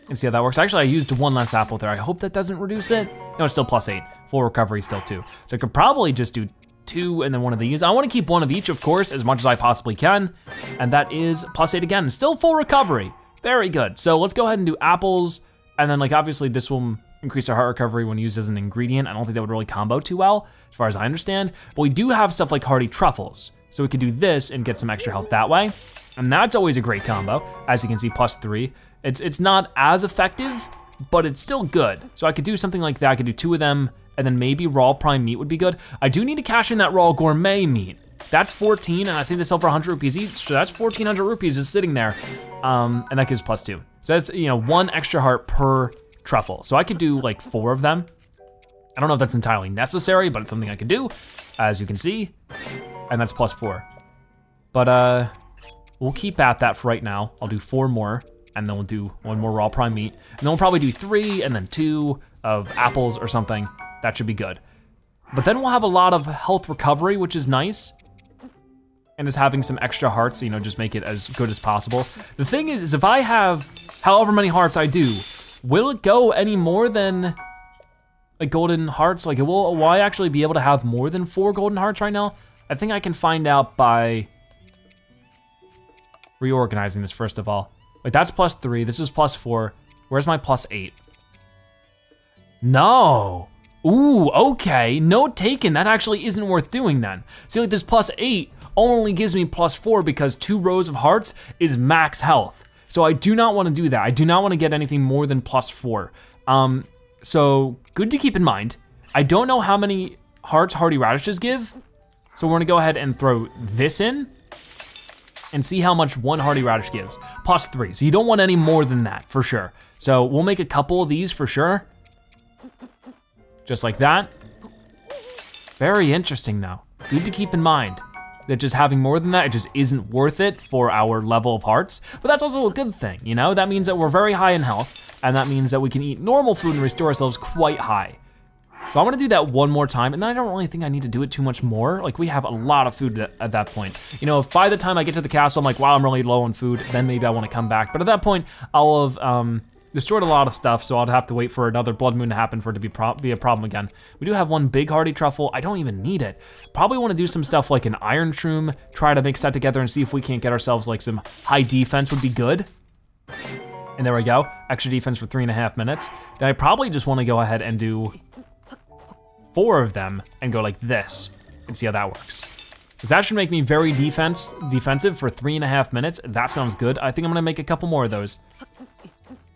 And see how that works. Actually, I used 1 less apple there. I hope that doesn't reduce it. No, it's still +8. Full recovery, still 2. So I could probably just do 2 and then 1 of these. I wanna keep 1 of each, of course, as much as I possibly can. And that is +8 again, still full recovery. Very good. So let's go ahead and do apples. And then like obviously this will increase our heart recovery when used as an ingredient. I don't think that would really combo too well, as far as I understand. But we do have stuff like hearty truffles. So we could do this and get some extra health that way. And that's always a great combo. As you can see, +3. It's not as effective, but it's still good. So I could do something like that, I could do 2 of them, and then maybe raw prime meat would be good. I do need to cash in that raw gourmet meat. That's 14, and I think they sell for 100 rupees each, so that's 1,400 rupees just sitting there, and that gives +2. So that's 1 extra heart per truffle. So I could do like 4 of them. I don't know if that's entirely necessary, but it's something I could do, as you can see, and that's +4. But we'll keep at that for right now. I'll do 4 more. and then we'll do one more raw prime meat, and then we'll probably do 3 and then 2 of apples or something. That should be good. But then we'll have a lot of health recovery, which is nice, and is having some extra hearts, you know, just make it as good as possible. The thing is if I have however many hearts I do, will it go any more than like golden hearts? Like, will I actually be able to have more than 4 golden hearts right now? I think I can find out by reorganizing this first of all. Like, that's +3, this is +4. Where's my +8? No. Ooh, okay, note taken. That actually isn't worth doing then. See, like, this +8 only gives me +4 because 2 rows of hearts is max health. So I do not want to do that. I do not want to get anything more than +4. So good to keep in mind. I don't know how many hearts Hardy Radishes give, so we're gonna go ahead and throw this in and see how much 1 Hardy Radish gives. +3, so you don't want any more than that for sure. So we'll make a couple of these for sure. Just like that. Very interesting though. Good to keep in mind that just having more than that, it just isn't worth it for our level of hearts. But that's also a good thing, you know? That means that we're very high in health, and that means that we can eat normal food and restore ourselves quite high. So I'm gonna do that one more time, and then I don't really think I need to do it too much more. Like, we have a lot of food at that point. You know, if by the time I get to the castle, I'm like, wow, I'm really low on food, then maybe I wanna come back. But at that point, I'll have, destroyed a lot of stuff, so I'll have to wait for another blood moon to happen for it to be a problem again. We do have one big hardy truffle. I don't even need it. Probably want to do some stuff like an iron shroom, try to mix that together and see if we can't get ourselves like some high defense would be good. And there we go, extra defense for 3.5 minutes. Then I probably just want to go ahead and do 4 of them and go like this and see how that works. Because that should make me very defensive for 3.5 minutes. That sounds good. I think I'm gonna make a couple more of those.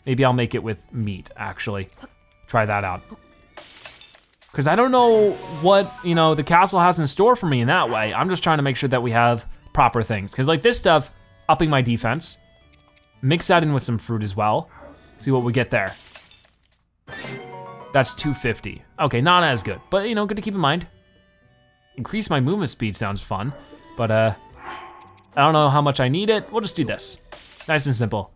Maybe I'll make it with meat, actually. Try that out. Because I don't know what, you know, the castle has in store for me in that way. I'm just trying to make sure that we have proper things. Because like this stuff, upping my defense. Mix that in with some fruit as well. See what we get there. That's 250. Okay, not as good, but you know, good to keep in mind. Increase my movement speed sounds fun, but I don't know how much I need it. We'll just do this. Nice and simple.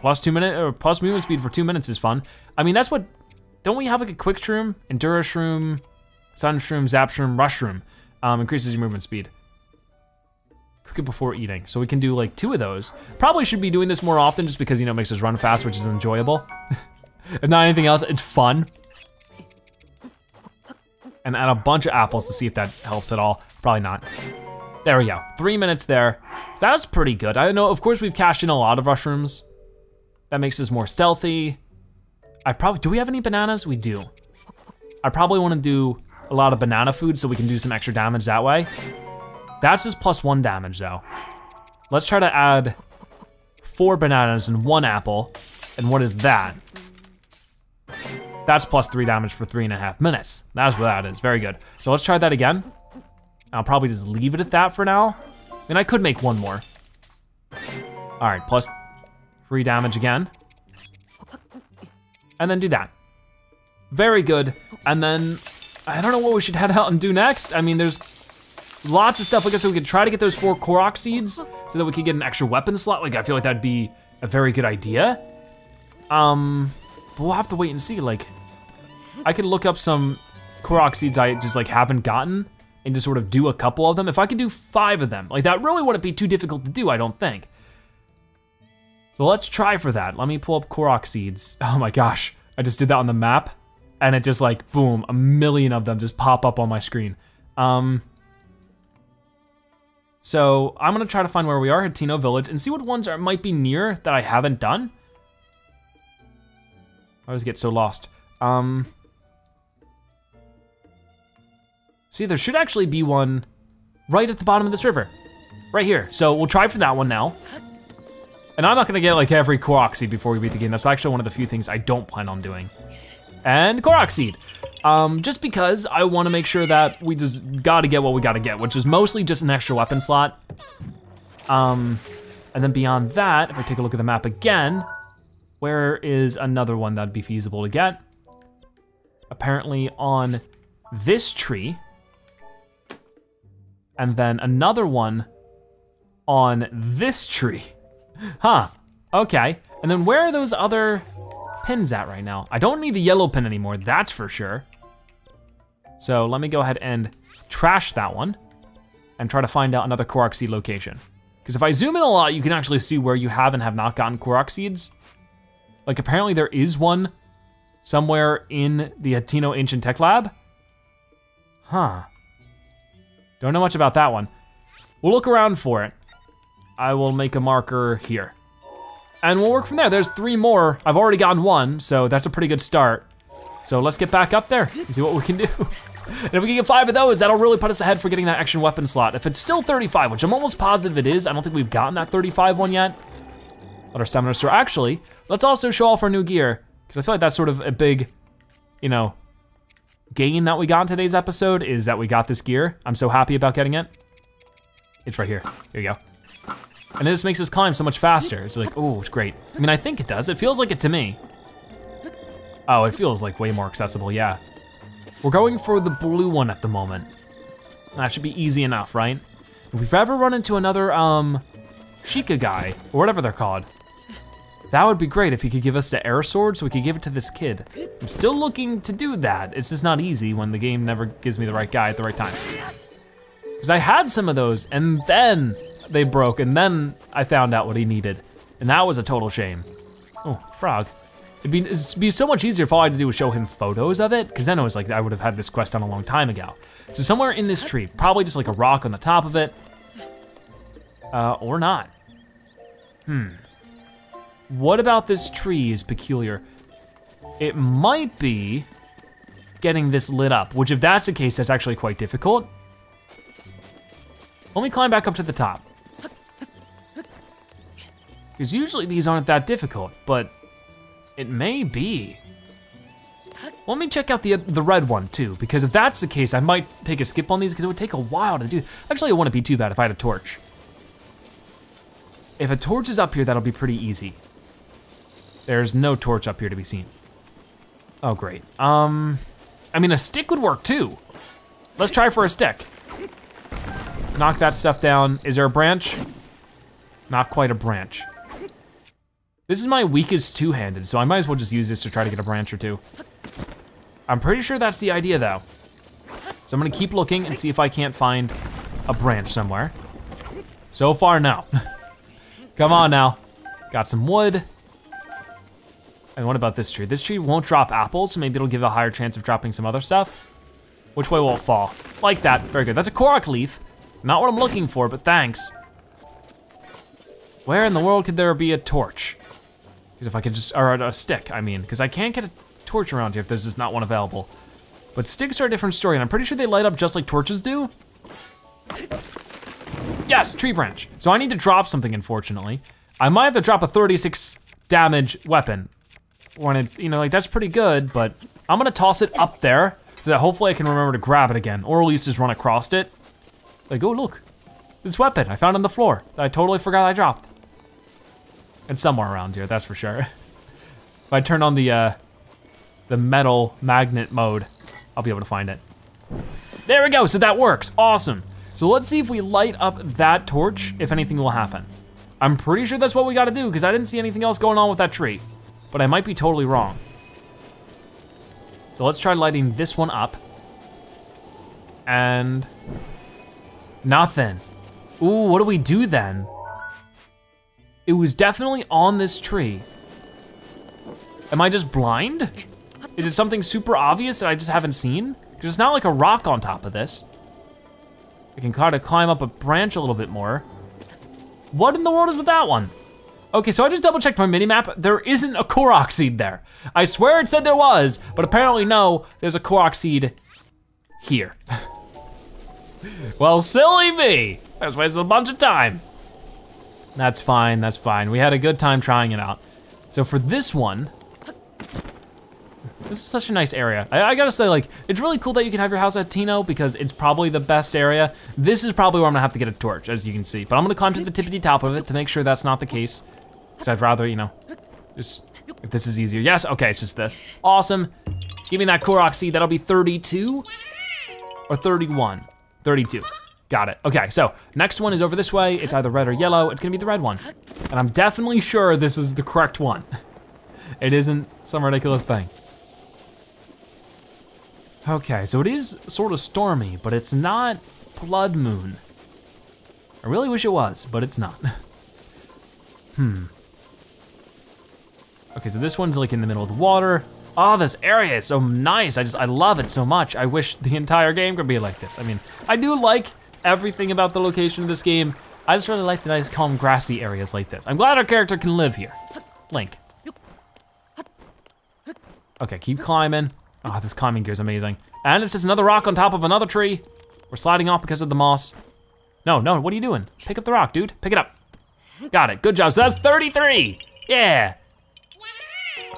Plus movement speed for 2 minutes is fun. I mean, that's what, don't we have like a quick shroom, endura shroom, sun shroom, zap shroom, rush shroom? Increases your movement speed. Cook it before eating. So we can do like 2 of those. Probably should be doing this more often just because, you know, it makes us run fast, which is enjoyable. If not anything else, it's fun. And add a bunch of apples to see if that helps at all. Probably not. There we go, 3 minutes there. That was pretty good. I know, of course, we've cashed in a lot of rush rooms. That makes us more stealthy. Do we have any bananas? We do. I probably wanna do a lot of banana food so we can do some extra damage that way. That's just +1 damage though. Let's try to add 4 bananas and 1 apple. And what is that? That's +3 damage for 3.5 minutes. That's what that is, very good. So let's try that again. I'll probably just leave it at that for now. And I could make 1 more. All right, +3 damage again. And then do that. Very good. And then, I don't know what we should head out and do next. I mean, there's lots of stuff. Like I said, we could try to get those 4 Korok seeds so that we could get an extra weapon slot. Like, I feel like that'd be a very good idea. But we'll have to wait and see. Like, I could look up some Korok seeds I just like haven't gotten and just sort of do a couple of them. If I could do 5 of them, like that really wouldn't be too difficult to do, I don't think. So let's try for that. Let me pull up Korok seeds. Oh my gosh, I just did that on the map and it just like, boom, a million of them just pop up on my screen. So I'm gonna try to find where we are, Hateno Village, and see what ones might be near that I haven't done. I always get so lost. See, there should actually be one right at the bottom of this river, right here. So we'll try for that one now. And I'm not gonna get like every Korok seed before we beat the game. That's actually one of the few things I don't plan on doing. And Korok seed. Just because I wanna make sure that we just gotta get what we gotta get, which is mostly just an extra weapon slot. And then beyond that, if I take a look at the map again, where is another one that'd be feasible to get? Apparently on this tree. And then another one on this tree. Huh, okay. And then where are those other pins at right now? I don't need the yellow pin anymore, that's for sure. So let me go ahead and trash that one and try to find out another Korok Seed location. Because if I zoom in a lot, you can actually see where you have and have not gotten Korok Seeds. Like apparently there is one somewhere in the Hateno Ancient Tech Lab. Huh. Don't know much about that one. We'll look around for it. I will make a marker here. And we'll work from there. There's three more. I've already gotten one, so that's a pretty good start. So let's get back up there and see what we can do. And if we can get 5 of those, that'll really put us ahead for getting that extra weapon slot. If it's still 35, which I'm almost positive it is, I don't think we've gotten that 35 one yet. Let our stamina store. Actually, let's also show off our new gear, because I feel like that's sort of a big, you know, gain that we got in today's episode, is that we got this gear. I'm so happy about getting it. It's right here, here you go. And it just makes us climb so much faster. It's like, oh, it's great. I mean, I think it does, it feels like it to me. Oh, it feels like way more accessible, yeah. We're going for the blue one at the moment. That should be easy enough, right? If we've ever run into another Sheikah guy, or whatever they're called, that would be great if he could give us the air sword so we could give it to this kid. I'm still looking to do that. It's just not easy when the game never gives me the right guy at the right time. Because I had some of those and then they broke and then I found out what he needed. And that was a total shame. Oh, frog. It'd be so much easier if all I had to do was show him photos of it, because then it was like I would have had this quest done a long time ago. So somewhere in this tree, probably just like a rock on the top of it, or not. Hmm. What about this tree is peculiar? It might be getting this lit up, which if that's the case, that's actually quite difficult. Let me climb back up to the top. Because usually these aren't that difficult, but it may be. Let me check out the red one too, because if that's the case, I might take a skip on these because it would take a while to do. Actually, it wouldn't be too bad if I had a torch. If a torch is up here, that'll be pretty easy. There's no torch up here to be seen. Oh, great. I mean, a stick would work too. Let's try for a stick. Knock that stuff down. Is there a branch? Not quite a branch. This is my weakest two-handed, so I might as well just use this to try to get a branch or two. I'm pretty sure that's the idea though. So I'm gonna keep looking and see if I can't find a branch somewhere. So far, no. Come on now. Got some wood. And what about this tree? This tree won't drop apples, so maybe it'll give it a higher chance of dropping some other stuff. Which way will it fall? Like that, very good. That's a Korok leaf. Not what I'm looking for, but thanks. Where in the world could there be a torch? Because if I could just, or a stick, I mean, because I can't get a torch around here if there's just not one available. But sticks are a different story, and I'm pretty sure they light up just like torches do. Yes, tree branch. So I need to drop something, unfortunately. I might have to drop a 36 damage weapon. When it's, you know, like that's pretty good, but I'm gonna toss it up there so that hopefully I can remember to grab it again, or at least just run across it. Like, oh look, this weapon I found on the floor that I totally forgot I dropped. It's somewhere around here, that's for sure. If I turn on the metal magnet mode, I'll be able to find it. There we go, so that works, awesome. So let's see if we light up that torch, if anything will happen. I'm pretty sure that's what we gotta do, because I didn't see anything else going on with that tree, but I might be totally wrong. So let's try lighting this one up. And nothing. Ooh, what do we do then? It was definitely on this tree. Am I just blind? Is it something super obvious that I just haven't seen? Because it's not like a rock on top of this. I can kind of climb up a branch a little bit more. What in the world is with that one? Okay, so I just double checked my mini-map. There isn't a Korok seed there. I swear it said there was, but apparently no, there's a Korok seed here. Well, silly me. I was wasting a bunch of time. That's fine, that's fine. We had a good time trying it out. So for this one, this is such a nice area. I gotta say, like, it's really cool that you can have your house at Hateno because it's probably the best area. This is probably where I'm gonna have to get a torch, as you can see. But I'm gonna climb to the tippity top of it to make sure that's not the case. Because I'd rather, you know, just, if this is easier. Yes, okay, it's just this. Awesome. Give me that Korok seed, that'll be 32 or 31. 32. Got it. Okay, so next one is over this way. It's either red or yellow. It's gonna be the red one. And I'm definitely sure this is the correct one. It isn't some ridiculous thing. Okay, so it is sort of stormy, but it's not blood moon. I really wish it was, but it's not. Okay, so this one's like in the middle of the water. Oh, this area is so nice. I love it so much. I wish the entire game could be like this. I mean, I do like everything about the location of this game. I just really like the nice, calm, grassy areas like this. I'm glad our character can live here. Link. Okay, keep climbing. Oh, this climbing gear is amazing. And it's just another rock on top of another tree. We're sliding off because of the moss. No, no, what are you doing? Pick up the rock, dude. Pick it up. Got it, good job. So that's 33. Yeah.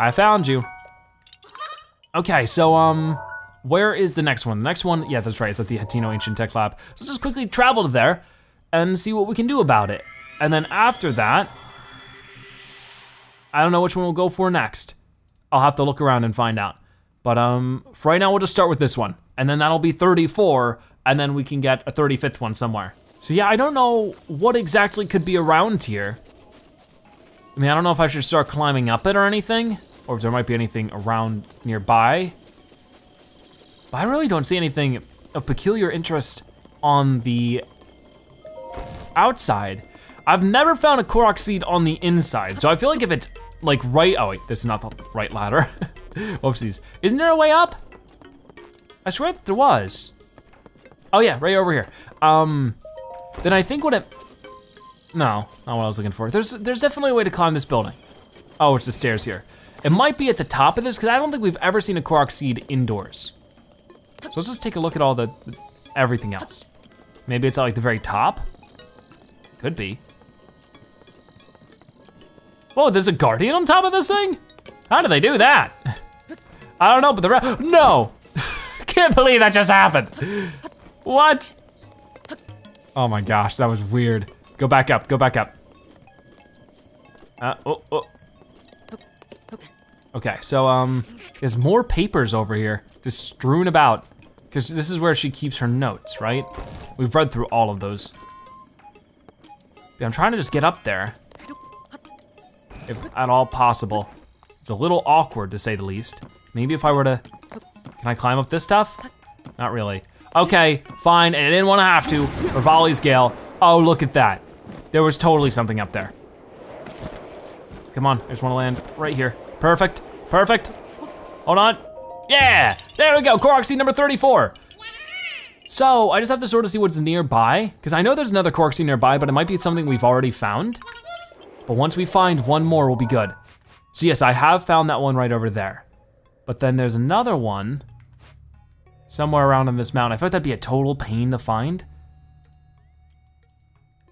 I found you. Okay, so where is the next one? The next one, yeah, that's right, it's at the Hateno Ancient Tech Lab. Let's just quickly travel to there and see what we can do about it. And then after that, I don't know which one we'll go for next. I'll have to look around and find out. But for right now, we'll just start with this one. And then that'll be 34, and then we can get a 35th one somewhere. So yeah, I don't know what exactly could be around here. I mean, I don't know if I should start climbing up it or anything, or if there might be anything around nearby. But I really don't see anything of peculiar interest on the outside. I've never found a Korok seed on the inside, so I feel like if it's like right, oh wait, this is not the right ladder. Oopsies. Isn't there a way up? I swear that there was. Oh yeah, right over here. Then I think what it, no, not what I was looking for. There's definitely a way to climb this building. Oh, it's the stairs here. It might be at the top of this, because I don't think we've ever seen a Korok seed indoors. So let's just take a look at all the everything else. Maybe it's at like the very top? Could be. Whoa, there's a guardian on top of this thing? How do they do that? I don't know, but the rest, no! Can't believe that just happened. What? Oh my gosh, that was weird. Go back up, go back up. Okay, so there's more papers over here, just strewn about, because this is where she keeps her notes, right? We've read through all of those. Yeah, I'm trying to just get up there, if at all possible. It's a little awkward, to say the least. Maybe if I were to, can I climb up this stuff? Not really. Okay, fine, I didn't want to have to. Revali's Gale, oh, look at that. There was totally something up there. Come on, I just want to land right here. Perfect, perfect. Hold on. Yeah, there we go, Korok seed number 34. So I just have to sort of see what's nearby, because I know there's another Korok seed nearby, but it might be something we've already found. But once we find one more, we'll be good. So yes, I have found that one right over there. But then there's another one somewhere around on this mountain. I thought that'd be a total pain to find.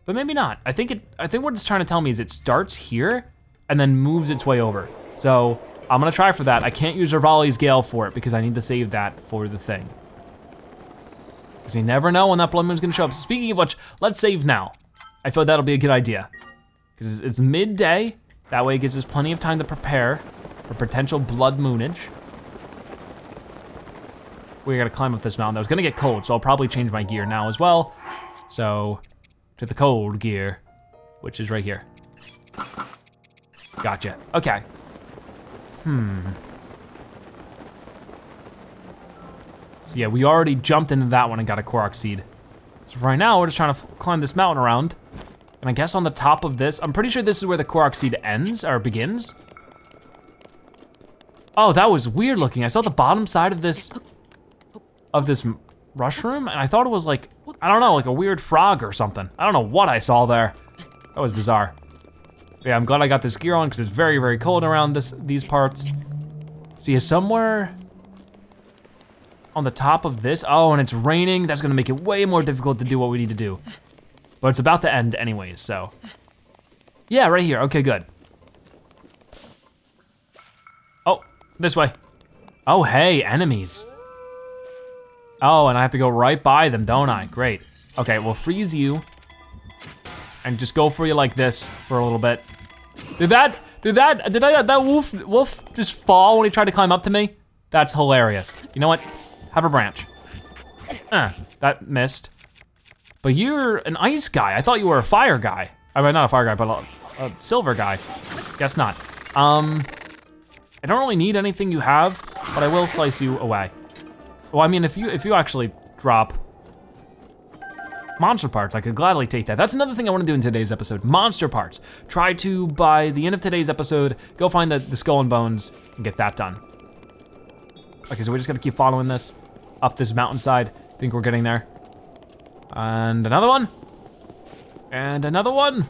But maybe not. I think what it's trying to tell me is it starts here and then moves its way over. So I'm gonna try for that. I can't use Revali's Gale for it because I need to save that for the thing. Because you never know when that blood moon's gonna show up. Speaking of which, let's save now. I feel like that'll be a good idea. Because it's midday, that way it gives us plenty of time to prepare for potential blood moonage. We gotta climb up this mountain. That was gonna get cold, so I'll probably change my gear now as well. So, to the cold gear, which is right here. Gotcha, okay. So yeah, we already jumped into that one and got a Korok seed. So right now, we're just trying to climb this mountain around. And I guess on the top of this, I'm pretty sure this is where the Korok seed ends, or begins. Oh, that was weird looking. I saw the bottom side of this mushroom, and I thought it was like, I don't know, like a weird frog or something. I don't know what I saw there. That was bizarre. Yeah, I'm glad I got this gear on because it's very, very cold around these parts. See, it's somewhere on the top of this. Oh, and it's raining. That's gonna make it way more difficult to do what we need to do. But it's about to end anyways, so. Yeah, right here, okay, good. Oh, this way. Oh, hey, enemies. Oh, and I have to go right by them, don't I? Great. Okay, we'll freeze you. And just go for you like this for a little bit. Did that wolf just fall when he tried to climb up to me? That's hilarious. You know what? Have a branch. That missed. But you're an ice guy. I thought you were a fire guy. I mean, not a fire guy, but a silver guy. Guess not. I don't really need anything you have, but I will slice you away. Well, I mean, if you actually drop monster parts, I could gladly take that. That's another thing I want to do in today's episode, monster parts. Try to, by the end of today's episode, go find the skull and bones and get that done. Okay, so we just gotta keep following this up this mountainside. I think we're getting there. And another one. And another one.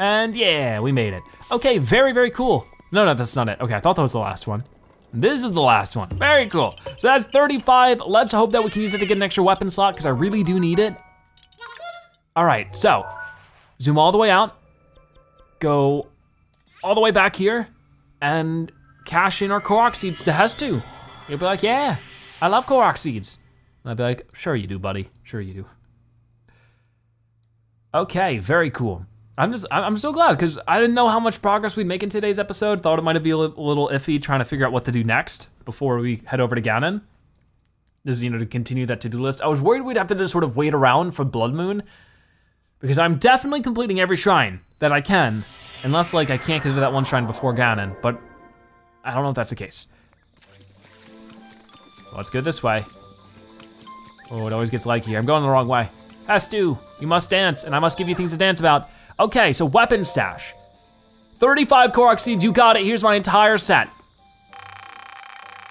And yeah, we made it. Okay, very, very cool. No, that's not it. Okay, I thought that was the last one. This is the last one. Very cool. So that's 35. Let's hope that we can use it to get an extra weapon slot because I really do need it. All right, so zoom all the way out. Go all the way back here and cash in our Korok seeds to Hestu. You'll be like, yeah, I love Korok seeds. And I'd be like, sure you do, buddy. Sure you do. Okay, very cool. I'm so glad because I didn't know how much progress we'd make in today's episode. Thought it might be a little iffy trying to figure out what to do next before we head over to Ganon. Just, you know, to continue that to-do list. I was worried we'd have to just sort of wait around for Blood Moon because I'm definitely completing every shrine that I can, unless like I can't get to that one shrine before Ganon, but I don't know if that's the case. Well, let's go this way. Oh, it always gets like here. I'm going the wrong way. Hestu, you must dance, and I must give you things to dance about. Okay, so weapon stash. 35 Korok seeds, you got it. Here's my entire set.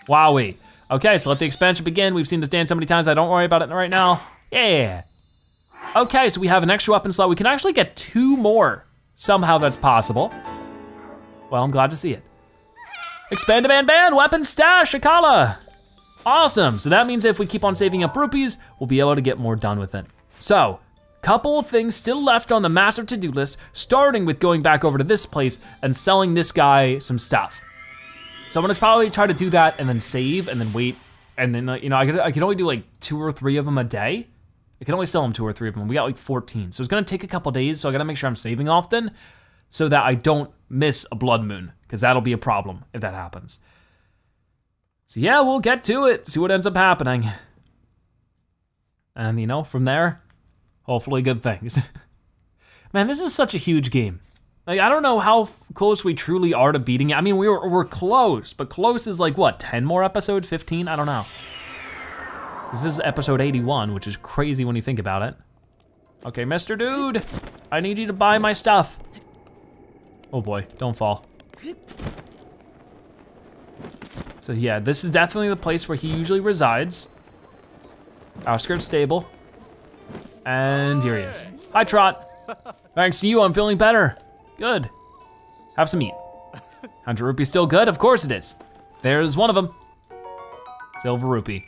Wowie. Okay, so let the expansion begin. We've seen this dance so many times, I don't worry about it right now. Yeah. Okay, so we have an extra weapon slot. We can actually get two more. Somehow that's possible. Well, I'm glad to see it. Expand a band, weapon stash, Akala. Awesome, so that means if we keep on saving up rupees, we'll be able to get more done with it. So, couple of things still left on the massive to-do list, starting with going back over to this place and selling this guy some stuff. So I'm gonna probably try to do that and then save and then wait. And then, you know, I could only do like 2 or 3 of them a day. I can only sell them 2 or 3 of them. We got like 14. So it's gonna take a couple days, so I gotta make sure I'm saving often so that I don't miss a blood moon, because that'll be a problem if that happens. So yeah, we'll get to it, see what ends up happening. And you know, from there, hopefully good things. Man, this is such a huge game. Like, I don't know how close we truly are to beating it. I mean, we're close, but close is like what, 10 more episodes, 15? I don't know. This is episode 81, which is crazy when you think about it. Okay, Mr. Dude, I need you to buy my stuff. Oh boy, don't fall. So yeah, this is definitely the place where he usually resides. Outskirts stable. And here he is. Hi, Trot. Thanks to you, I'm feeling better. Good. Have some meat. 100 rupees still good? Of course it is. There's one of them. Silver rupee.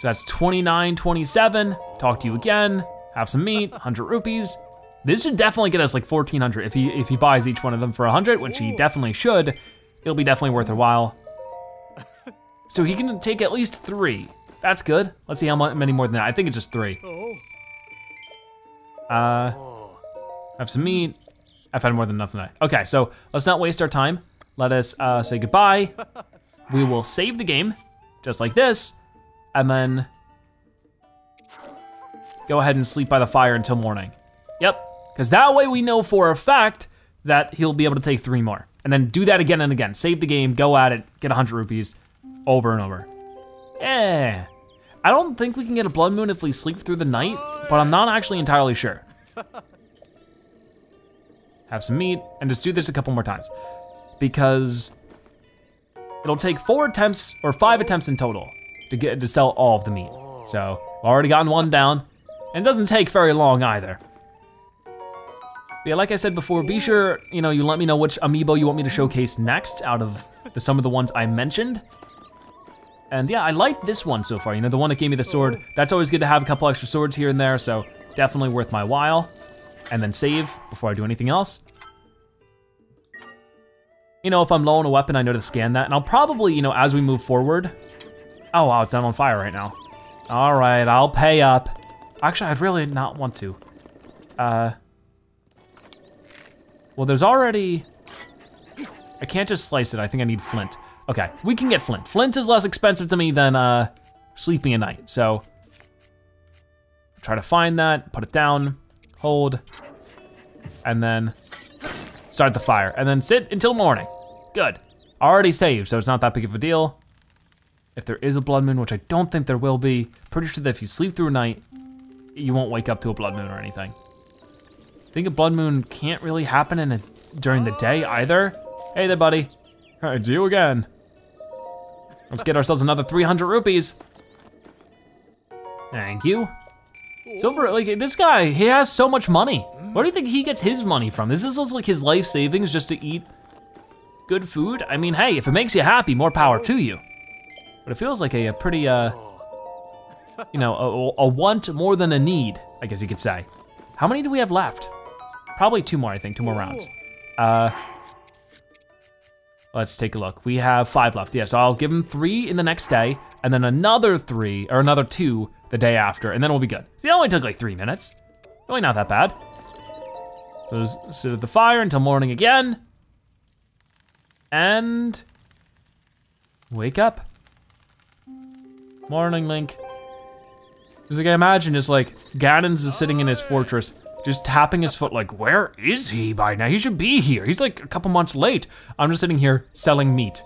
So that's 29.27. Talk to you again. Have some meat, 100 rupees. This should definitely get us like 1,400. If he buys each one of them for 100, which he definitely should, it'll be definitely worth a while. So he can take at least 3. That's good. Let's see how many more than that. I think it's just 3. Have some meat. I've had more than enough tonight. Okay, so let's not waste our time. Let us say goodbye. We will save the game, just like this, and then go ahead and sleep by the fire until morning. Yep, because that way we know for a fact that he'll be able to take 3 more. And then do that again and again. Save the game, go at it, get 100 rupees, over and over. Yeah. I don't think we can get a blood moon if we sleep through the night, but I'm not actually entirely sure. Have some meat, and just do this a couple more times, because it'll take 4 attempts, or 5 attempts in total, to sell all of the meat. So, I've already gotten one down, and it doesn't take very long either. But yeah, like I said before, be sure, you know, you let me know which amiibo you want me to showcase next, out of some of the ones I mentioned. And yeah, I like this one so far, you know, the one that gave me the sword. That's always good to have a couple extra swords here and there, so definitely worth my while. And then save before I do anything else. You know, if I'm low on a weapon, I know to scan that, and I'll probably, you know, as we move forward. Oh wow, it's not on fire right now. All right, I'll pay up. Actually, I'd really not want to. Well, there's already, I can't just slice it, I think I need flint. Okay, we can get flint. Flint is less expensive to me than sleeping at night, so. I'm try to find that, put it down, hold, and then start the fire, and then sit until morning. Good. Already saved, so it's not that big of a deal. If there is a blood moon, which I don't think there will be, pretty sure that if you sleep through a night, you won't wake up to a blood moon or anything. I think a blood moon can't really happen during the day either. Hey there, buddy. It's you again. Let's get ourselves another 300 rupees. Thank you. Silver, like this guy, he has so much money. Where do you think he gets his money from? This is like his life savings just to eat good food. I mean, hey, if it makes you happy, more power to you. But it feels like a pretty, you know, a want more than a need, I guess you could say. How many do we have left? Probably two more, I think, two more rounds. Let's take a look. We have 5 left, yeah, so I'll give him 3 in the next day, and then another 3, or another 2 the day after, and then we'll be good. See, that only took like 3 minutes. Really not that bad. So sit at the fire until morning again, and wake up. Morning, Link. Because like I imagine it's like, Ganon's is sitting in his fortress, just tapping his foot like, where is he by now? He should be here. He's like a couple months late. I'm just sitting here selling meat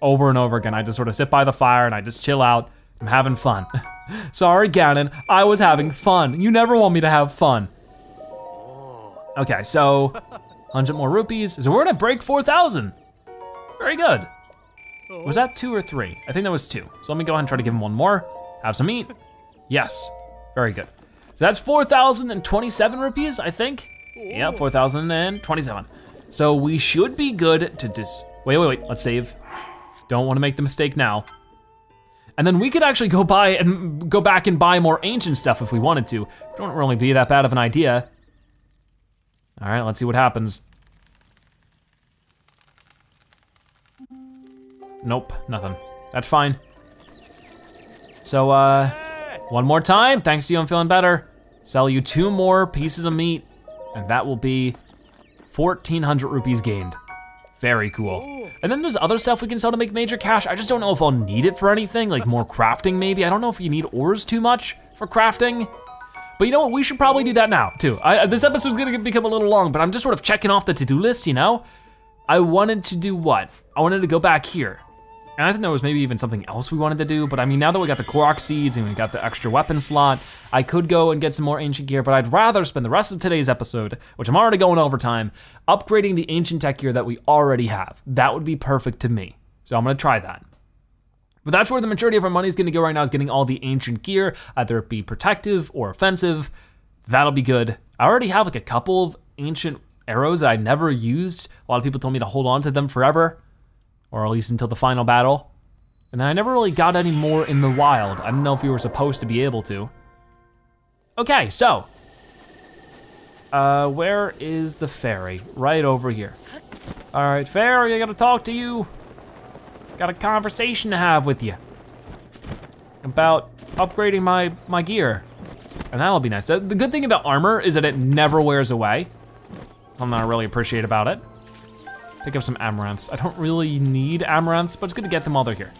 over and over again. I just sort of sit by the fire and I just chill out. I'm having fun. Sorry, Ganon, I was having fun. You never want me to have fun. Okay, so 100 more rupees. So we're gonna break 4,000. Very good. Was that 2 or 3? I think that was 2. So let me go ahead and try to give him one more. Have some meat. Yes, very good. So that's 4,027 rupees, I think. Yeah, 4,027. So we should be good to just, wait, let's save. Don't wanna make the mistake now. And then we could actually go back and buy more ancient stuff if we wanted to. It wouldn't really be that bad of an idea. All right, let's see what happens. Nope, nothing. That's fine. So, one more time. Thanks to you, I'm feeling better. Sell you 2 more pieces of meat, and that will be 1,400 rupees gained. Very cool. And then there's other stuff we can sell to make major cash. I just don't know if I'll need it for anything, like more crafting maybe. I don't know if you need ores too much for crafting. But you know what, we should probably do that now, too. This episode's gonna become a little long, but I'm just sort of checking off the to-do list, you know? I wanted to do what? I wanted to go back here. And I think there was maybe even something else we wanted to do, but I mean, now that we got the Korok seeds and we got the extra weapon slot, I could go and get some more ancient gear, but I'd rather spend the rest of today's episode, which I'm already going over time, upgrading the ancient tech gear that we already have. That would be perfect to me. So I'm gonna try that. But that's where the majority of our money is gonna go right now, is getting all the ancient gear, either it be protective or offensive. That'll be good. I already have like a couple of ancient arrows that I never used. A lot of people told me to hold on to them forever, or at least until the final battle. And then I never really got any more in the wild. I don't know if we were supposed to be able to. Okay, so. Where is the fairy? Right over here. All right, fairy, I gotta talk to you. Got a conversation to have with you about upgrading my gear. And that'll be nice. The good thing about armor is that it never wears away. Something I really appreciate about it. Pick up some amaranths. I don't really need amaranths, but it's good to get them while they're here.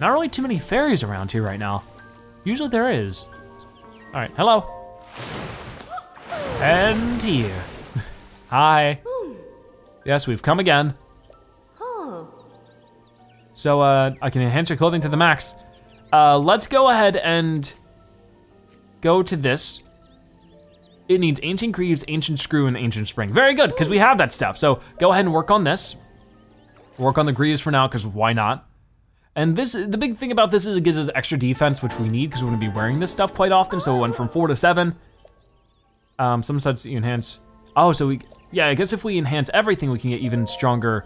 Not really too many fairies around here right now. Usually there is. All right, hello. And here. Hi. Yes, we've come again. So I can enhance your clothing to the max. Let's go ahead and go to this. It needs Ancient Greaves, Ancient Screw, and Ancient Spring. Very good, because we have that stuff. So go ahead and work on this. Work on the Greaves for now, because why not? And this, the big thing about this is it gives us extra defense, which we need, because we're gonna be wearing this stuff quite often, so it went from 4 to 7. Some sets you enhance. Oh, so yeah, I guess if we enhance everything, we can get even stronger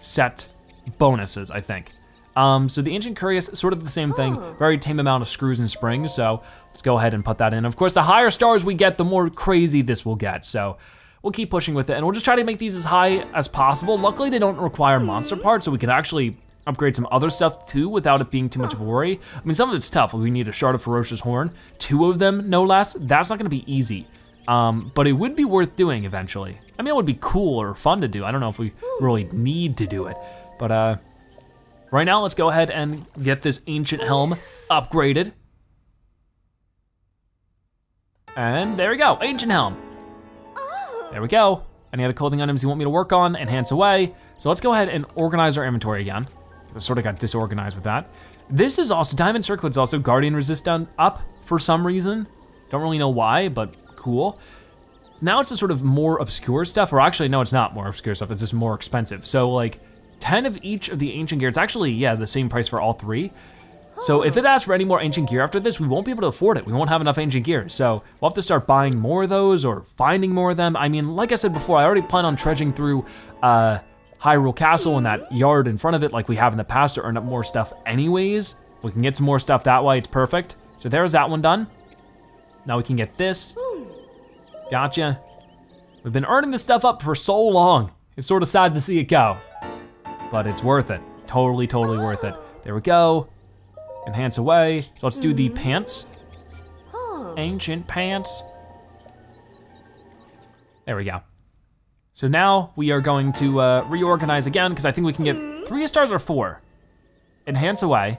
set bonuses, I think. So the Ancient Curious, sort of the same thing, very tame amount of screws and springs, so let's go ahead and put that in. Of course, the higher stars we get, the more crazy this will get, so we'll keep pushing with it, and we'll just try to make these as high as possible. Luckily, they don't require monster parts, so we can actually upgrade some other stuff too without it being too much of a worry. I mean, some of it's tough. We need a Shard of Ferocious Horn, 2 of them, no less. That's not gonna be easy, but it would be worth doing eventually. I mean, it would be cool or fun to do. I don't know if we really need to do it, but right now, let's go ahead and get this ancient helm upgraded. And there we go, Ancient Helm. There we go. Any other clothing items you want me to work on? Enhance away. So let's go ahead and organize our inventory again. I sort of got disorganized with that. This is also, Diamond Circlet's also Guardian Resist up for some reason. Don't really know why, but cool. Now it's just sort of more obscure stuff, or actually, no, it's not more obscure stuff, it's just more expensive. So like 10 of each of the ancient gear, it's actually, yeah, the same price for all three. So if it asks for any more ancient gear after this, we won't be able to afford it. We won't have enough ancient gear. So we'll have to start buying more of those or finding more of them. I mean, like I said before, I already plan on trudging through Hyrule Castle and that yard in front of it like we have in the past to earn up more stuff anyways. If we can get some more stuff that way, it's perfect. So there's that one done. Now we can get this. Gotcha. We've been earning this stuff up for so long. It's sort of sad to see it go, but it's worth it. Totally, totally worth it. There we go. Enhance away. So let's do the pants. Ancient pants. There we go. So now we are going to reorganize again because I think we can get 3 stars or 4. Enhance away.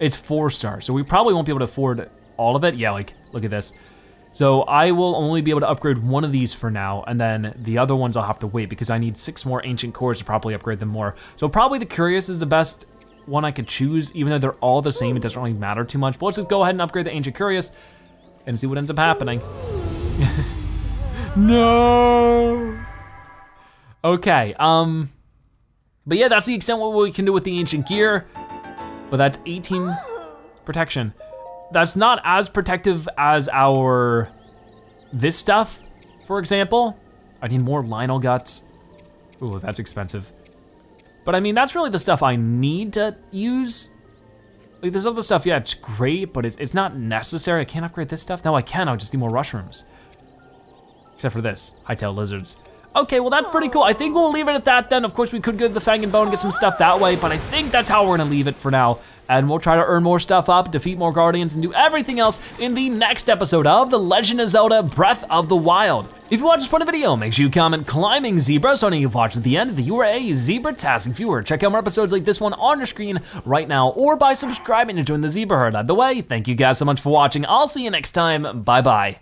It's 4 stars, so we probably won't be able to afford all of it. Yeah, like, look at this. So I will only be able to upgrade one of these for now, and then the other ones I'll have to wait because I need 6 more ancient cores to properly upgrade them more. So probably the Curious is the best one I could choose, even though they're all the same, it doesn't really matter too much. But let's just go ahead and upgrade the Ancient Curious and see what ends up happening. No! Okay, but yeah, that's the extent what we can do with the Ancient Gear, but that's 18 protection. That's not as protective as our, this stuff, for example. I need more Lionel Guts. Ooh, that's expensive. But I mean, that's really the stuff I need to use. Like this other stuff, yeah, it's great, but it's not necessary. I can't upgrade this stuff. No, I can, I'll just need more mushrooms. Except for this, hightail lizards. Okay, well that's pretty cool. I think we'll leave it at that then. Of course, we could go to the Fang and Bone and get some stuff that way, but I think that's how we're gonna leave it for now. And we'll try to earn more stuff up, defeat more guardians, and do everything else in the next episode of The Legend of Zelda: Breath of the Wild. If you watched this part of the video, make sure you comment climbing zebra so I know you've watched at the end that you are a zebra tasking viewer. Check out more episodes like this one on your screen right now or by subscribing to join the zebra herd. Either way, thank you guys so much for watching. I'll see you next time, bye-bye.